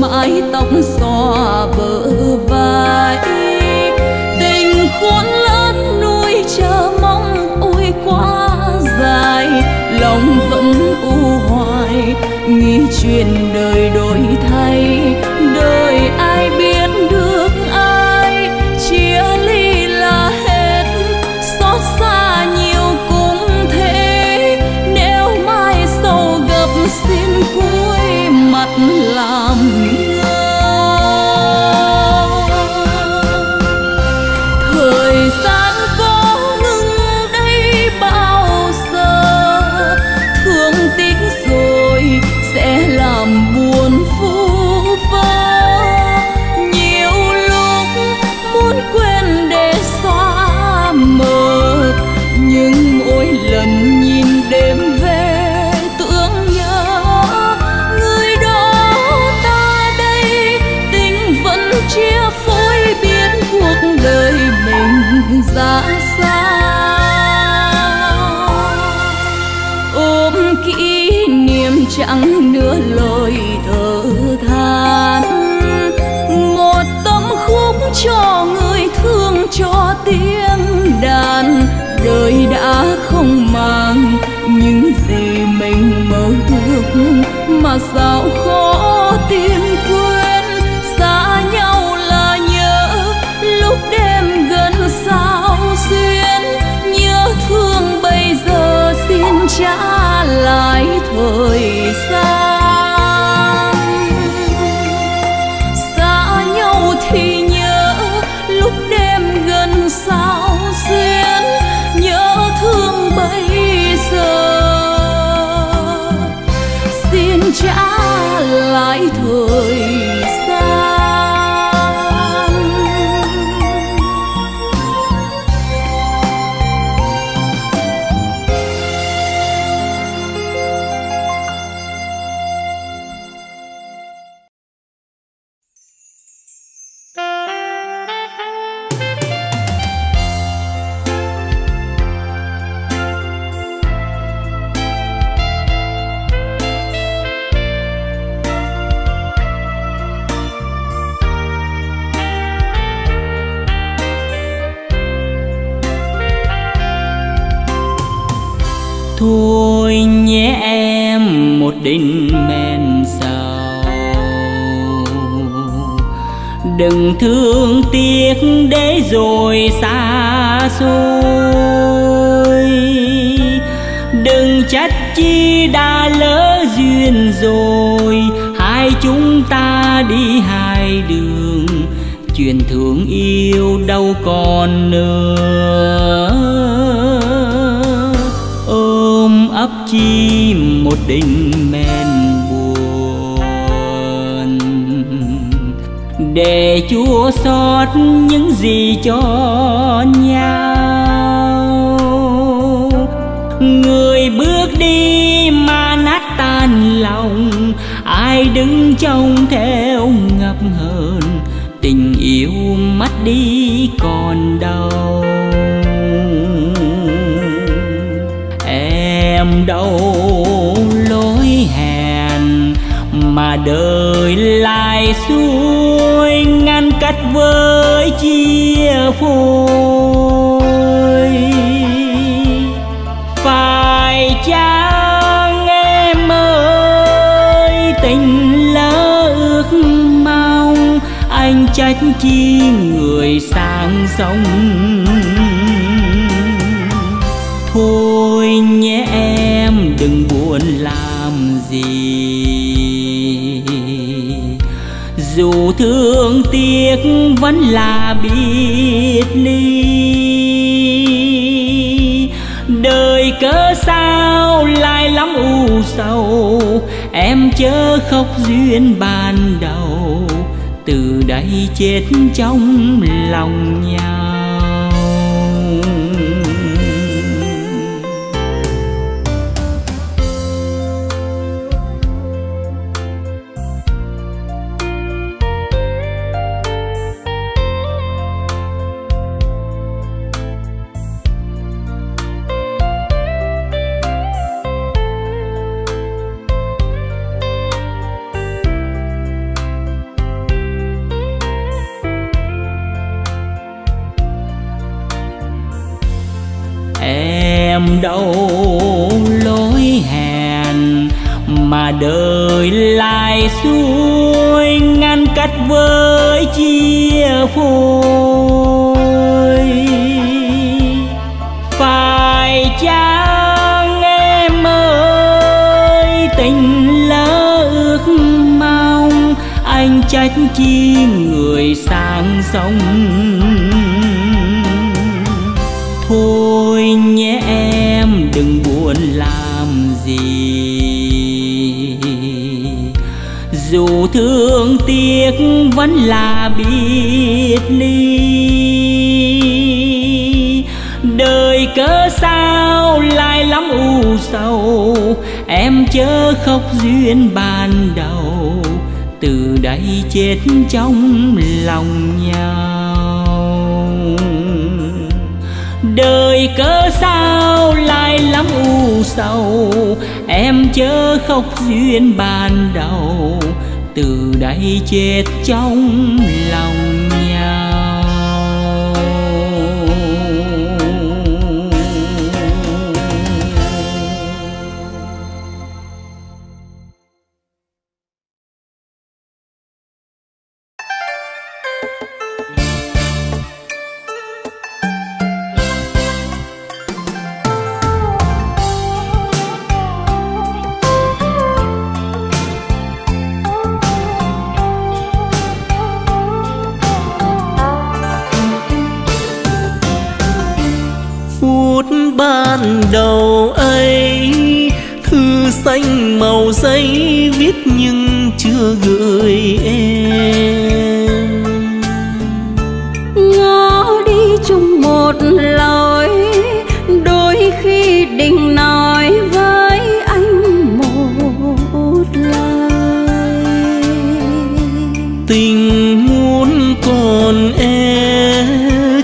Mái tóc xòa bờ vai, tình khôn lớn nuôi chờ mong ôi quá dài, lòng vẫn u hoài nghĩ chuyện đời đổi thay. Đời ai biết được ai, chia ly là hết, xót xa nhiều cũng thế. Nếu mai sầu gặp xin cúi mặt làm dạ sao ôm kỷ niệm chẳng nửa lời thở than, một tấm khúc cho người thương cho tiếng đàn. Đời đã không mang những gì mình mơ ước mà sao khó tìm quên. Xa nhau là nhớ lúc đêm gần xa, trả lại thời gian. Xa nhau thì nhớ lúc đêm gần sao xuyên, nhớ thương bây giờ xin trả lại thời gian. thôi nhé em một đinh men sầu. Đừng thương tiếc để rồi xa xôi, đừng trách chi đã lỡ duyên rồi. Hai chúng ta đi hai đường, chuyện thương yêu đâu còn nữa. Ôm ấp chi một đinh men buồn, để chua xót những gì cho nhau. Người bước đi mà nát tan lòng, ai đứng trông theo ngập hờn. Tình yêu mất đi còn đâu, em đâu lối hẹn mà đời lại xuôi ngăn cách với chia phôi. Phải chăng em ơi tình lỡ ước mong, anh trách chi người sang sông. Thôi nhé em đừng buồn làm gì, dù thương tiếc vẫn là biệt ly. Đời cớ sao lại lắm u sầu, em chớ khóc duyên ban đầu. Từ đây chết trong lòng nhau. Em đâu lối hẹn mà đời lại xuôi ngăn cách với chia phôi. Phải chăng em ơi tình lỡ ước mong, anh trách chi người sang sông. Thôi nhé em đừng buồn làm gì, dù thương tiếc vẫn là biệt ly. Đời cớ sao lại lắm u sầu, em chớ khóc duyên ban đầu. Từ đây chết trong lòng nhau. Đời cớ sao lại lắm u sầu, em chớ khóc duyên ban đầu. Từ đây chết trong lòng nhau. Ban đầu ấy thư xanh màu giấy viết nhưng chưa gửi em, ngó đi chung một lối, đôi khi định nói với anh một lời. Tình muốn còn em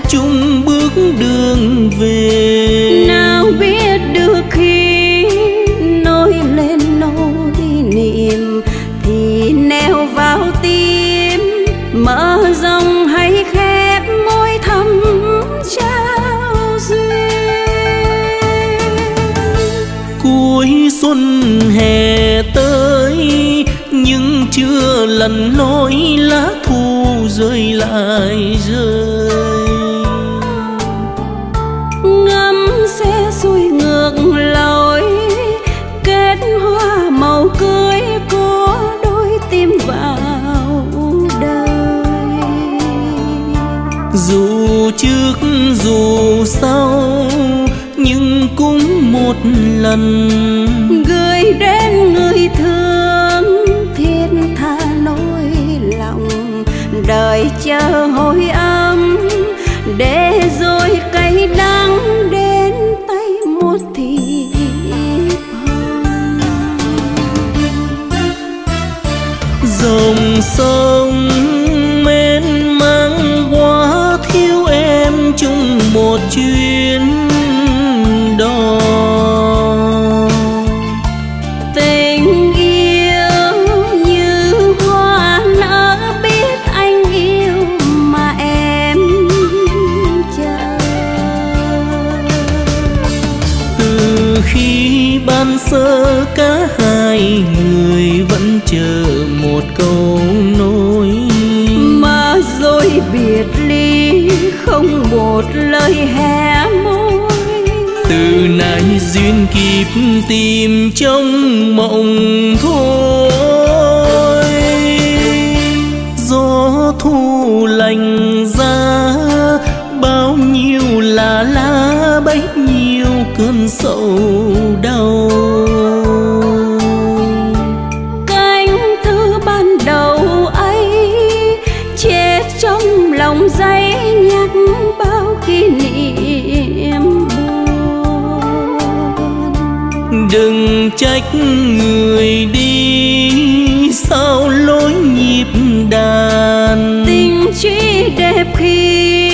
chung bước đường về, xuân hè tới, nhưng chưa lần lối lá thu rơi lại rơi. Ngắm sẽ xuôi ngược lối, kết hoa màu cưới có đôi tim vào đời. Dù trước dù sau nhưng cũng một lần gửi đến người thương, thiên tha nỗi lòng đời chờ hồi âm, để rồi cay đắng đến tay một thì hồng. Dòng sông mênh mang quá thiếu em chung một chuyến. Tình yêu như hoa nở, biết anh yêu mà em chờ. Từ khi ban sơ cả hai người vẫn chờ một câu nói, mà rồi biệt ly không một lời hé môi. Từ nay duyên kịp tìm trong mộng thôi. Gió thu lành ra bao nhiêu là lá, bấy nhiêu cơn sầu đau. Cánh thư ban đầu ấy chết trong lòng giấy, nhắc bao kỷ niệm. Đừng trách người đi sao lối nhịp đàn, tình chỉ đẹp khi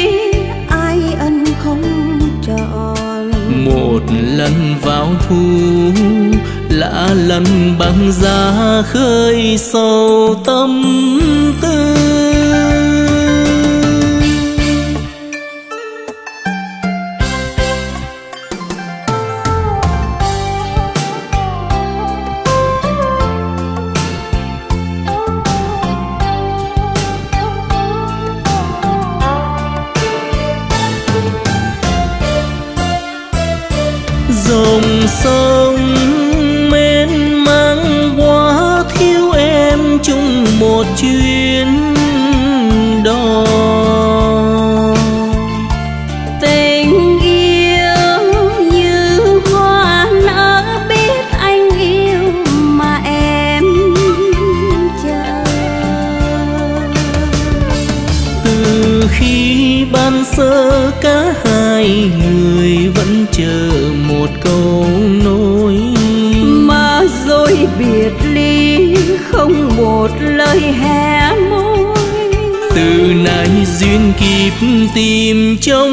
ai ân không tròn. Một lần vào thu lạ lần băng giá khơi sâu tâm tư. Dòng sông mênh mang quá thiếu em chung một chuyến đò. Tình yêu như hoa nở, biết anh yêu mà em chờ. Từ khi ban sơ cả hai người vẫn chờ một câu nói, mà rồi biệt ly không một lời hé môi. Từ nay duyên kịp tìm trong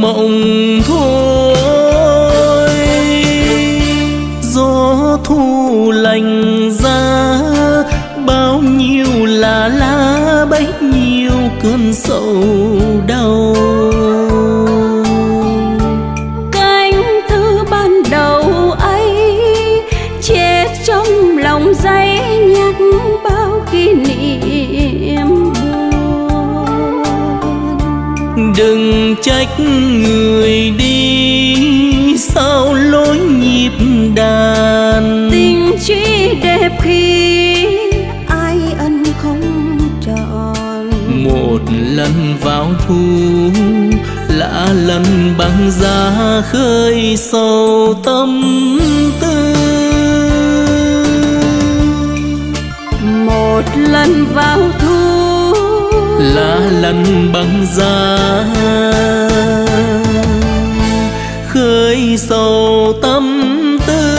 mộng thôi. Gió thu lành ra bao nhiêu là lá, bấy nhiêu cơn sầu đau. Lòng giấy nhắc bao kỷ niệm buồn. Đừng trách người đi sao lối nhịp đàn, tình chỉ đẹp khi ai ân không tròn. Một lần vào thu lạ lần băng giá khơi sâu tâm tư. Một lần vào thu là lần băng giá khơi sầu tâm tư.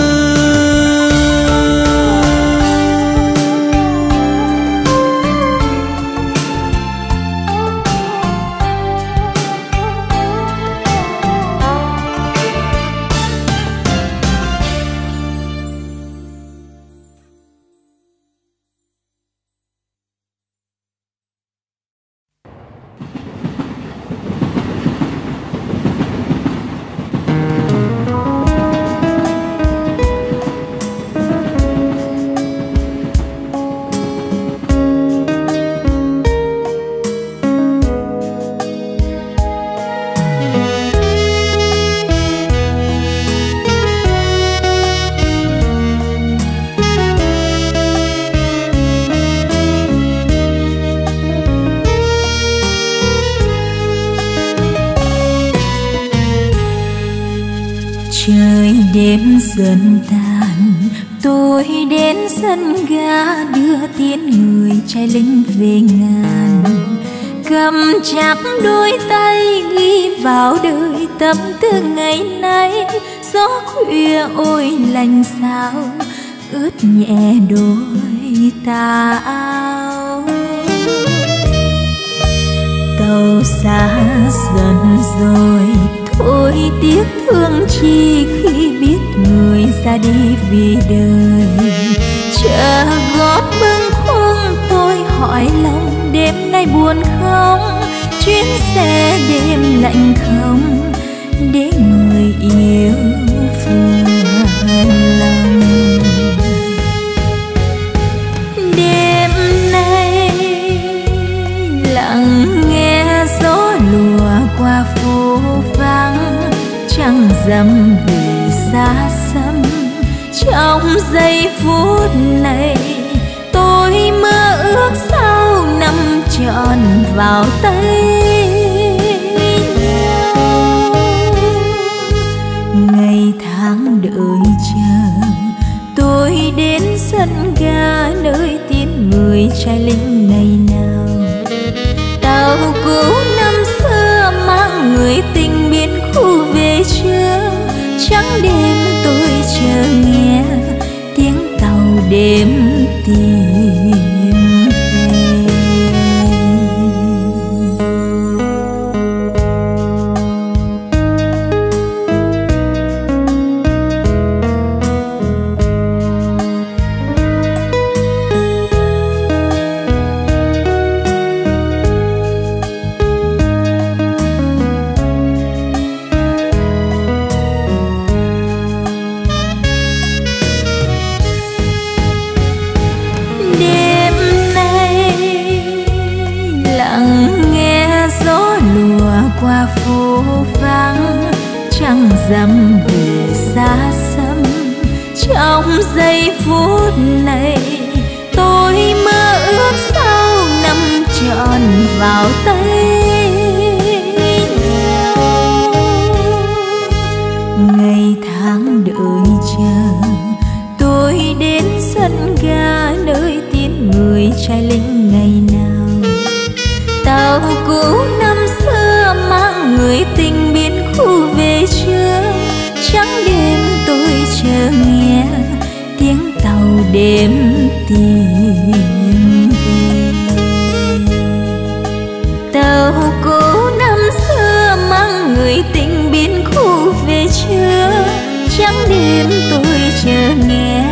đêm dần tàn, tôi đến sân ga đưa tiễn người trai lính về ngàn. Cầm chặt đôi tay ghi vào đời tâm tư ngày nay. Gió khuya ôi lành sao ướt nhẹ đôi ta áo. Tàu xa dần rồi thôi tiếc thương chi khi biết người ra đi vì đời. Chờ gót bâng khuâng tôi hỏi lòng đêm nay buồn không, chuyến xe đêm lạnh không để người yêu vừa lòng. Đêm nay lặng nghe gió lùa qua phố vắng, trăng rằm về xa xăm. Trong giây phút này tôi mơ ước sao năm tròn vào tay nhau. Ngày tháng đợi chờ tôi đến sân ga nơi tiễn người trai lính ngày nào. Tàu cũ năm xưa mang người tình biến khu về chưa. Trắng đêm tôi chờ nghe tiếng tàu đêm tìm. Dằm về xa xăm, trong giây phút này tôi mơ ước sao năm tròn vào tay nhau. Ngày tháng đợi chờ tôi đến sân ga nơi tiễn người trai lính ngày nào. Tàu cũ năm xưa mang người tình biến khu về chưa. Trắng đêm tôi chờ nghe tiếng tàu đêm tìm về. Tàu cũ năm xưa mang người tình biến khu về chưa. Trắng đêm tôi chờ nghe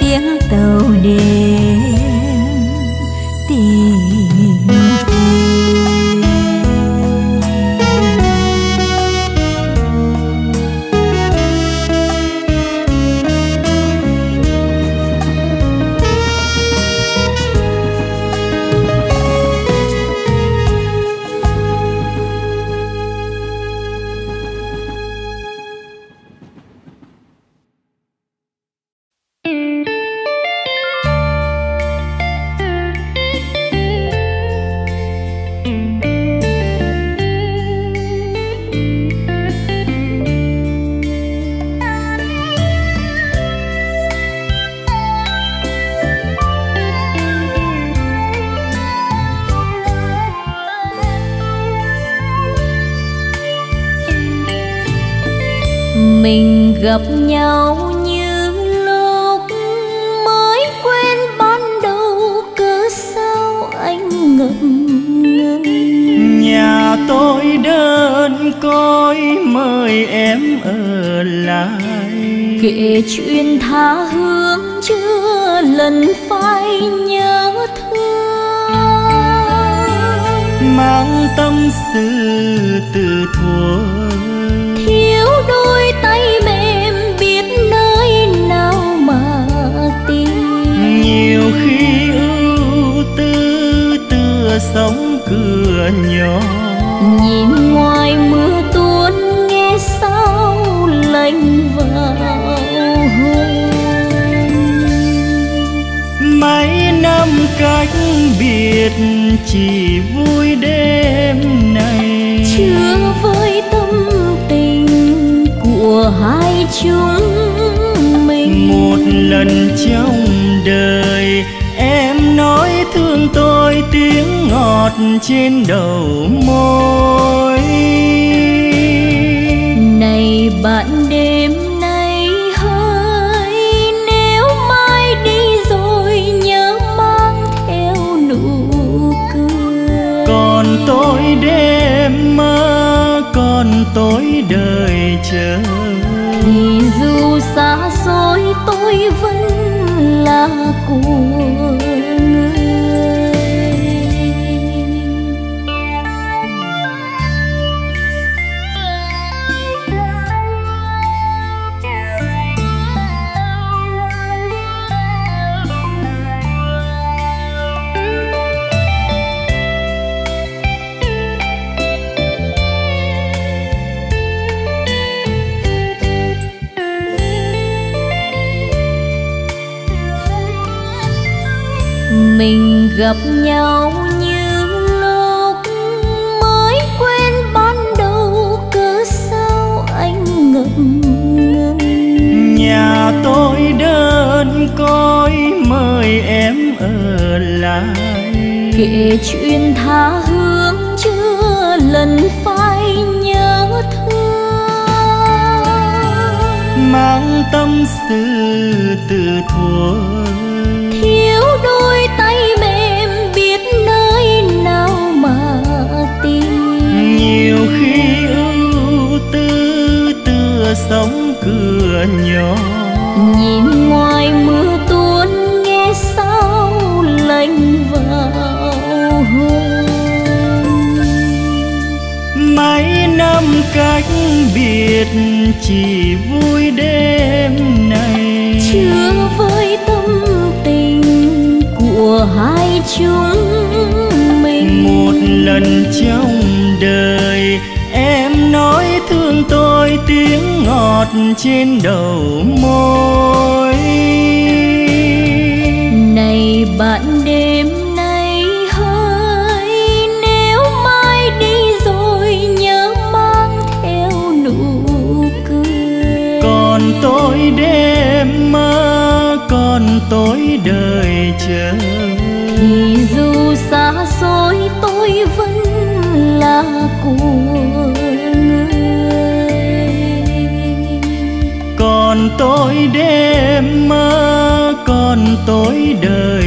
tiếng tàu đêm. Mình gặp nhau như lúc mới quen ban đầu, cớ sao anh ngập ngừng. Nhà tôi đơn côi mời em ở lại, kể chuyện tha hương chưa lần phai nhớ thương. Mang tâm sự từ thuở thiếu đôi tay mềm biết nơi nào mà tìm. Nhiều khi ưu tư tựa sóng cửa nhỏ, nhìn ngoài mưa tuôn nghe sao lạnh vào hồn. Mấy năm cách biệt chỉ vui đêm này, chưa với tâm của của hai chúng mình. Một lần trong đời em nói thương tôi, tiếng ngọt trên đầu môi. Này bạn đêm nay hỡi, nếu mai đi rồi nhớ mang theo nụ cười. Còn tôi đêm mơ, còn tôi đời chờ. Thì dù xa xôi tôi vẫn là của mình. Gặp nhau nhiều lúc mới quên ban đầu, cớ sao anh ngập ngừng. Nhà tôi đơn côi mời em ở lại, kể chuyện tha hương chưa lần phai nhớ thương. Mang tâm sự từ thuở sống cửa nhỏ, nhìn ngoài mưa tuôn nghe sao lạnh vào hồn. Mấy năm cách biệt chỉ vui đêm này, chưa với tâm tình của hai chúng mình. Một lần trong đời em nói thương tôi, tiếng ngọt trên đầu môi. Này bạn đêm nay hỡi, nếu mai đi rồi nhớ mang theo nụ cười. Còn tôi đêm mơ, còn tôi đời chờ. Thì dù xa xôi tôi vẫn là của. Còn tôi đêm mơ, còn tôi đời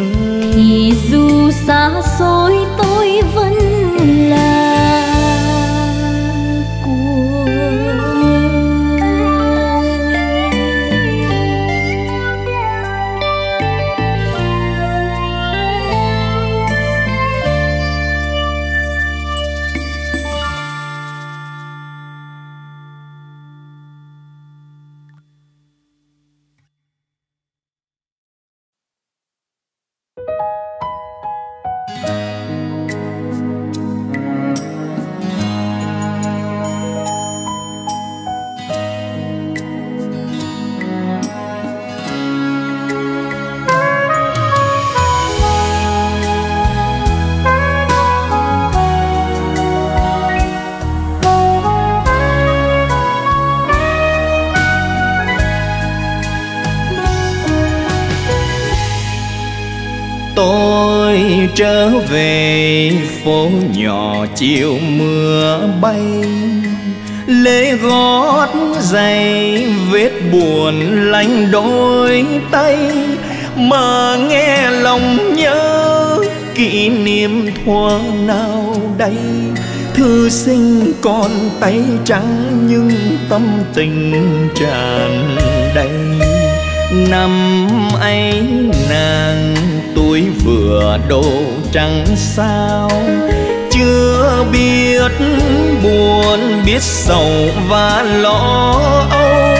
Thì dù xa xôi tôi vẫn là trở về phố nhỏ chiều mưa bay. Lê gót giày vết buồn lanh đôi tay, mà nghe lòng nhớ kỷ niệm thuở nào đây. Thư sinh còn tay trắng nhưng tâm tình tràn đầy. Năm ấy nàng tuổi vừa đổ trắng sao, chưa biết buồn biết sầu và lo âu.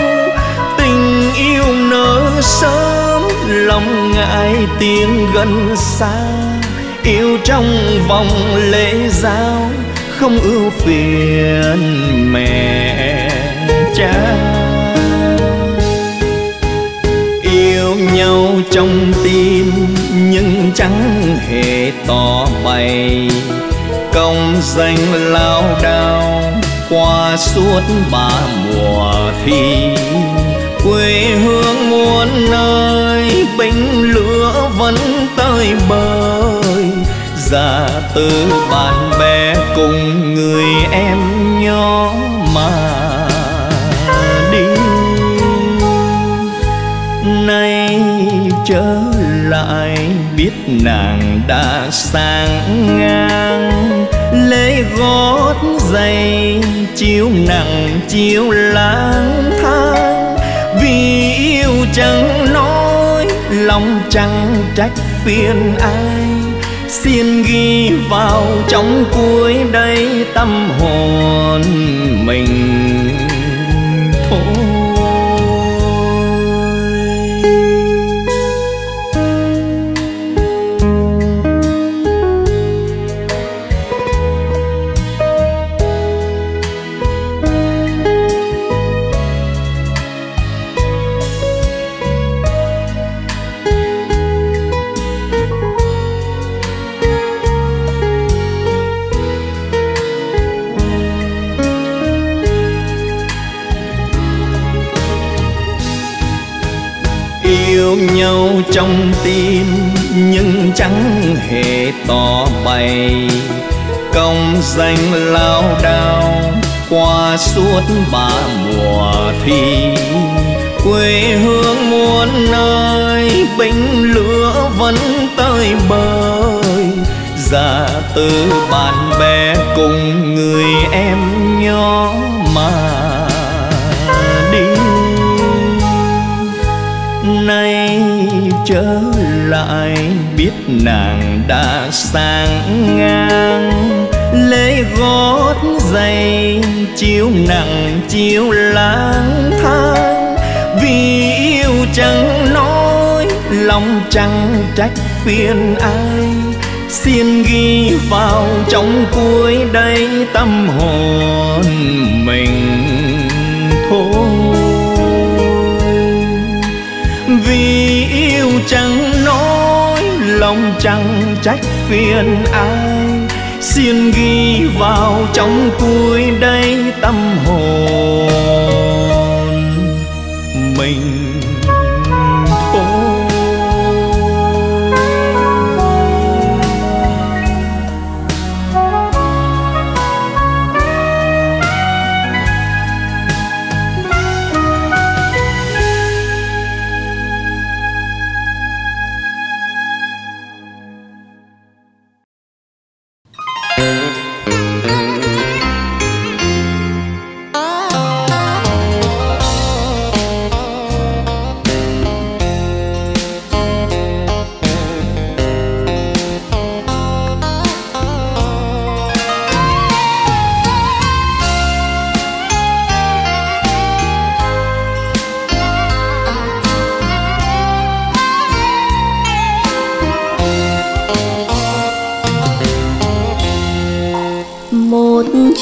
Tình yêu nở sớm lòng ngại tiếng gần xa, yêu trong vòng lễ giao không ưu phiền mẹ cha. Nhau trong tim nhưng chẳng hề tỏ bày, công danh lao đao qua suốt ba mùa thi quê hương muôn nơi, binh lửa vẫn tới bơi ra từ bạn bè cùng người em nhỏ mà đi. Nay trở lại biết nàng đã sang ngang, lê gót giày chiếu nặng chiếu lang thang, vì yêu chẳng nói lòng chẳng trách phiền ai, xin ghi vào trong cuối đây tâm hồn mình thôi. Yêu nhau trong tim nhưng chẳng hề tỏ bày, công danh lao đao qua suốt ba mùa thi quê hương muôn nơi, binh lửa vẫn tới bơi ra từ bạn bè cùng người em nhỏ mà đi. Nay trở lại biết nàng đã sang ngang, lê gót giày chiếu nặng chiếu lang thang, vì yêu chẳng nói lòng chẳng trách phiền ai, xin ghi vào trong cuối đây tâm hồn mình thôi. Vì yêu chẳng nói lòng chẳng trách phiền ai, xin ghi vào trong cuối đây tâm hồn mình.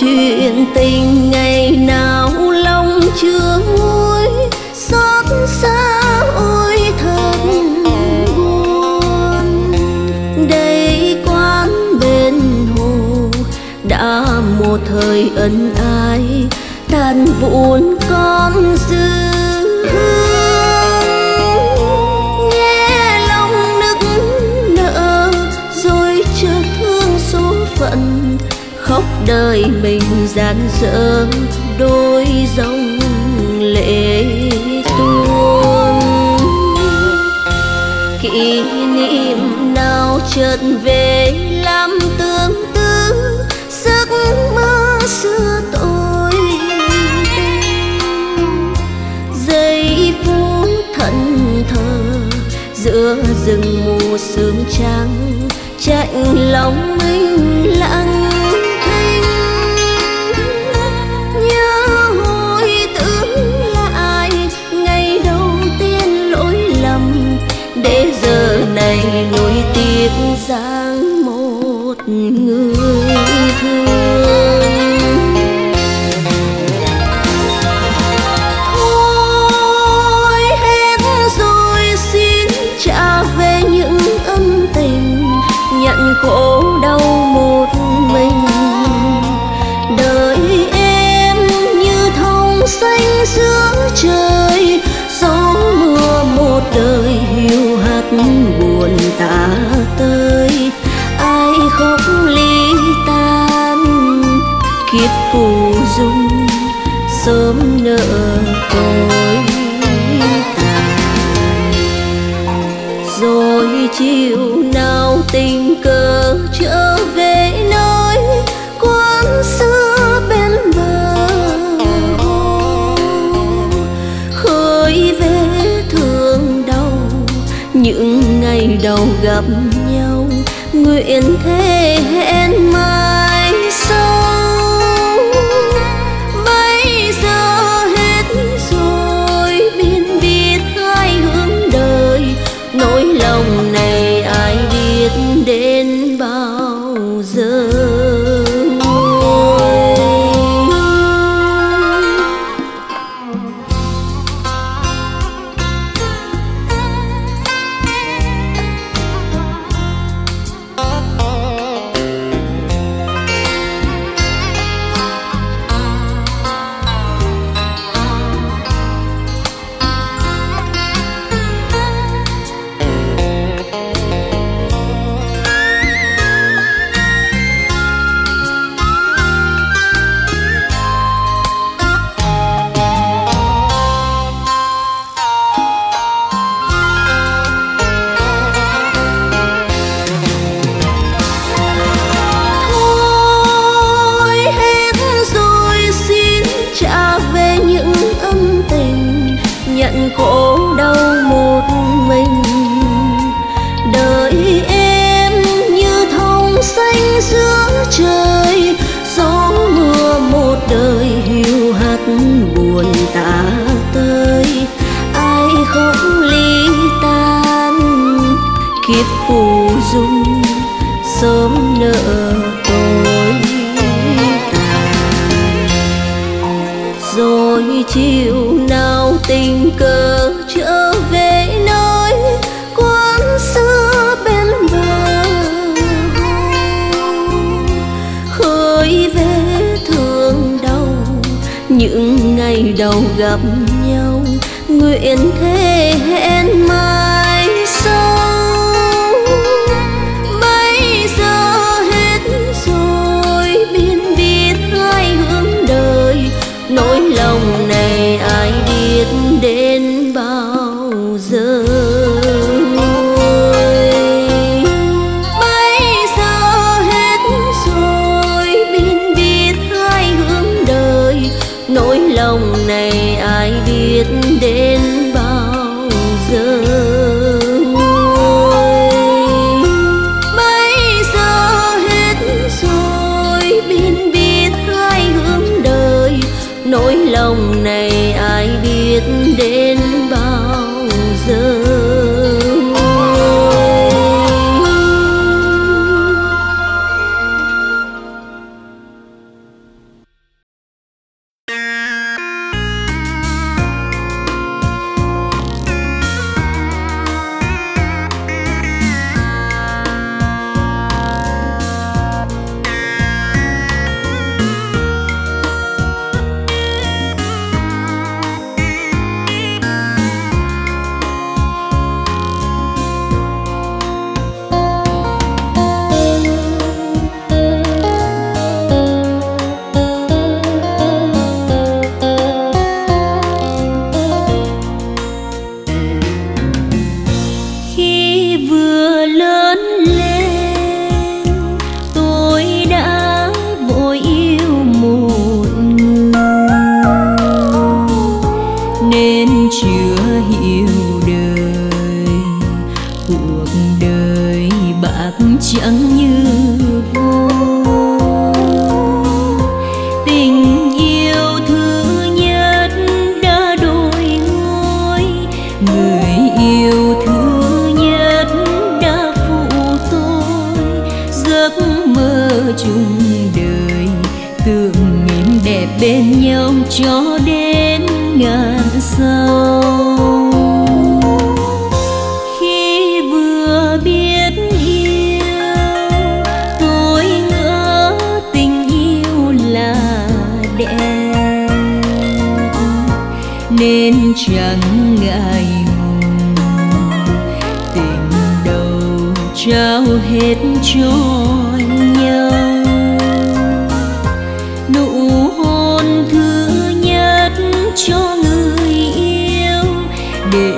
Chuyện tình ngày nào lòng chưa nguôi, xót xa ôi thật buồn. Đây quán bên hồ đã một thời ân ái, tan vụn con dư hương. Nghe lòng nức nở rồi chợt thương số phận, khóc đời mình gian dở đôi dòng lệ tuôn. Kỷ niệm nào chợt về làm tương tư giấc mơ xưa tôi tình. Giây phút thẫn thờ giữa rừng mù sương trắng, chạnh lòng mình lặng nỗi tiếc dáng một người thương. Thôi hết rồi xin trả về những ân tình, nhận khổ đau một buồn tả tơi, ai khóc ly tan kiếp phù dung sớm nợ tôi tàn. Rồi chiều nào tình cờ trở về nơi quán xưa bên bờ hồ, khơi về thương đau những ngày đầu gặp nhau, nguyện thề hẹn mai sau. Nên chẳng ngại ngùng tình trao hết cho nhau. Nụ hôn thứ nhất cho người yêu, để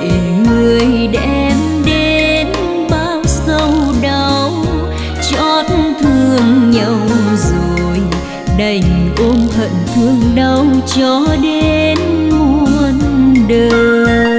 người đem đến bao sâu đau. Chót thương nhau rồi, đành ôm hận thương đau cho đến muôn đời.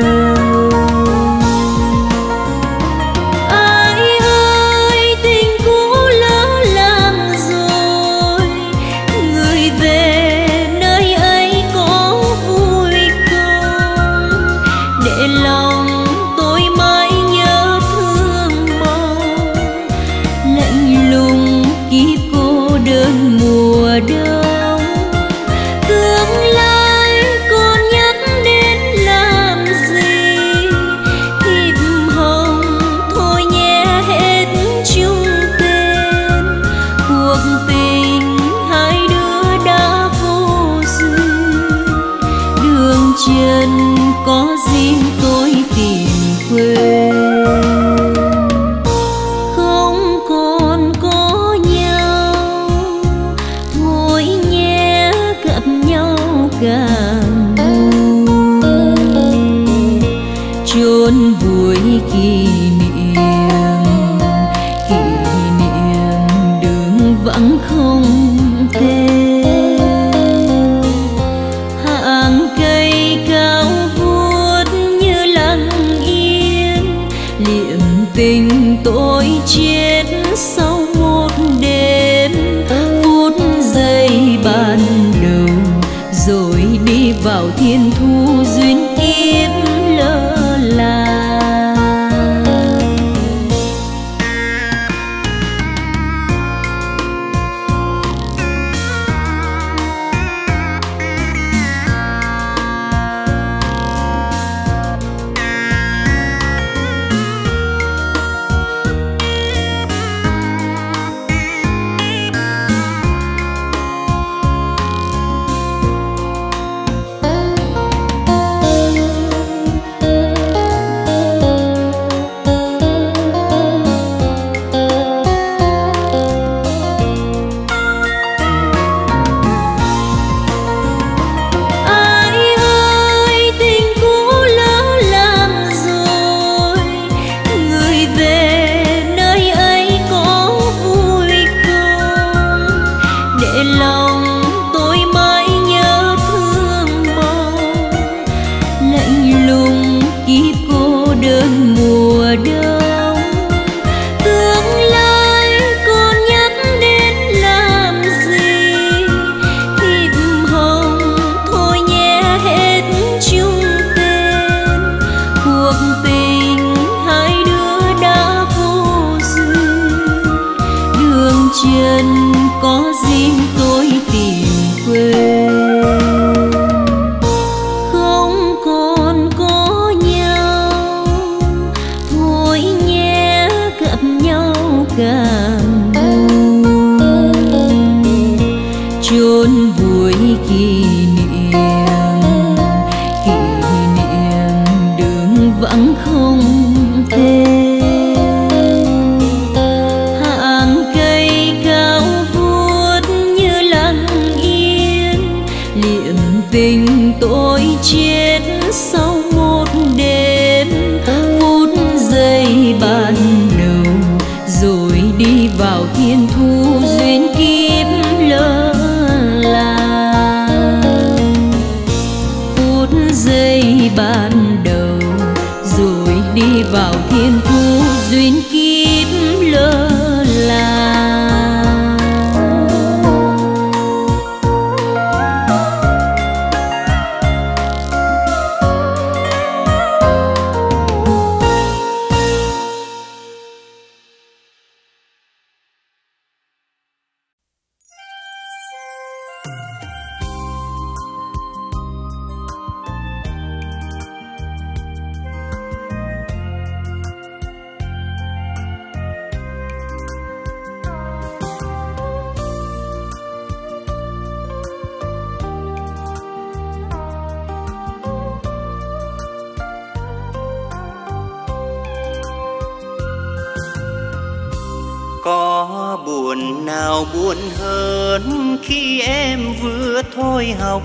Có buồn nào buồn hơn khi em vừa thôi học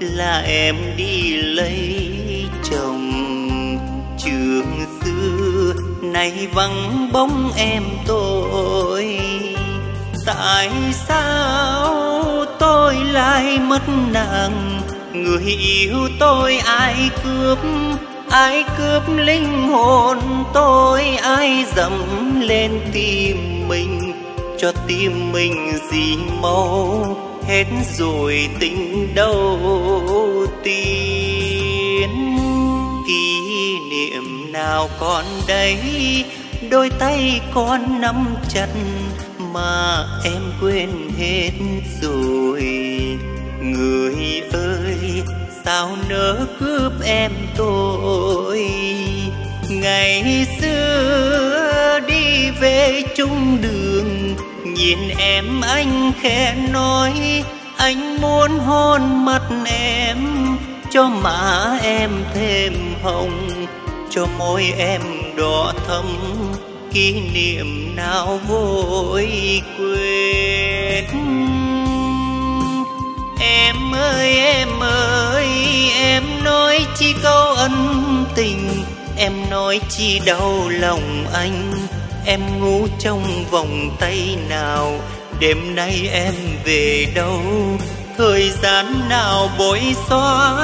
là em đi lấy chồng. Trường xưa nay vắng bóng em tôi, tại sao tôi lại mất nàng? Người yêu tôi ai cướp, ai cướp linh hồn tôi, ai dẫm lên tim mình cho tim mình dì mau. Hết rồi tình đâu tiến, kỷ niệm nào còn đấy, đôi tay con nắm chặt mà em quên hết rồi. Người ơi sao nỡ cướp em tôi, ngày xưa đi về chung đường nhìn em anh khẽ nói anh muốn hôn mặt em cho má em thêm hồng, cho môi em đỏ thẫm kỷ niệm nào vội quên. Em ơi em ơi, em nói chi câu ân tình, em nói chi đau lòng anh. Em ngủ trong vòng tay nào, đêm nay em về đâu? Thời gian nào bối xóa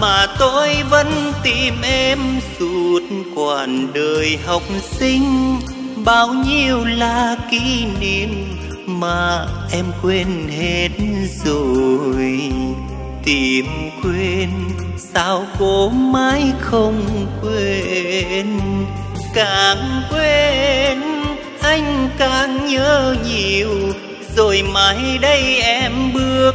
mà tôi vẫn tìm em suốt quãng đời học sinh. Bao nhiêu là kỷ niệm mà em quên hết rồi, tìm quên sao cố mãi không quên. Càng quên anh càng nhớ nhiều, rồi mãi đây em bước,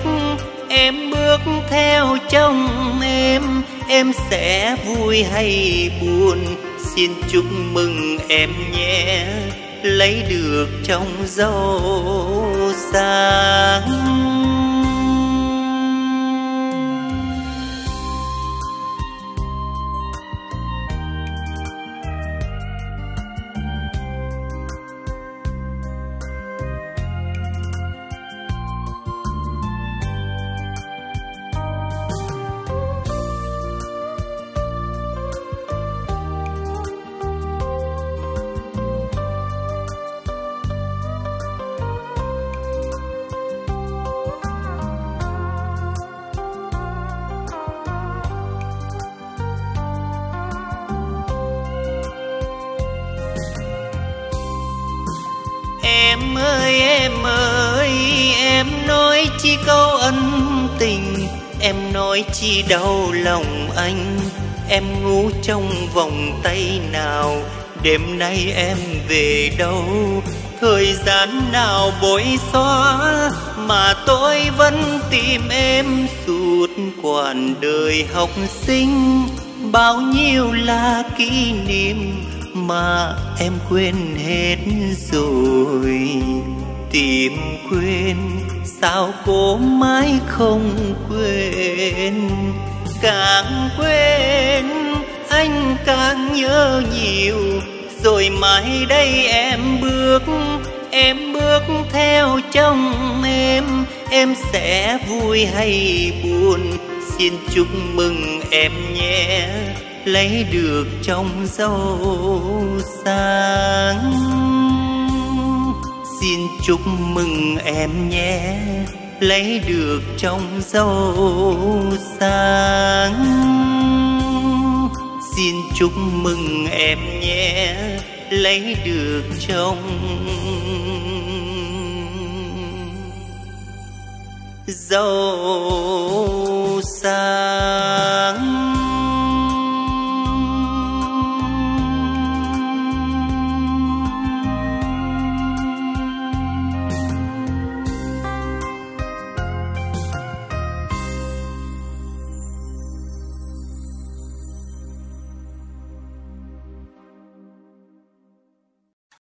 em bước theo trong em. Em sẽ vui hay buồn, xin chúc mừng em nhé, lấy được trong dấu sáng. Em ơi em ơi, em nói chi câu ân tình, em nói chi đau lòng anh. Em ngủ trong vòng tay nào, đêm nay em về đâu? Thời gian nào bối xóa mà tôi vẫn tìm em suốt quãng đời học sinh. Bao nhiêu là kỷ niệm mà em quên hết rồi, tìm quên sao cố mãi không quên. Càng quên anh càng nhớ nhiều, rồi mãi đây em bước, em bước theo trong em. Em sẽ vui hay buồn, xin chúc mừng em nhé, lấy được trong dấu sáng. Xin chúc mừng em nhé, lấy được trong dấu sáng. Xin chúc mừng em nhé, lấy được trong dấu sáng.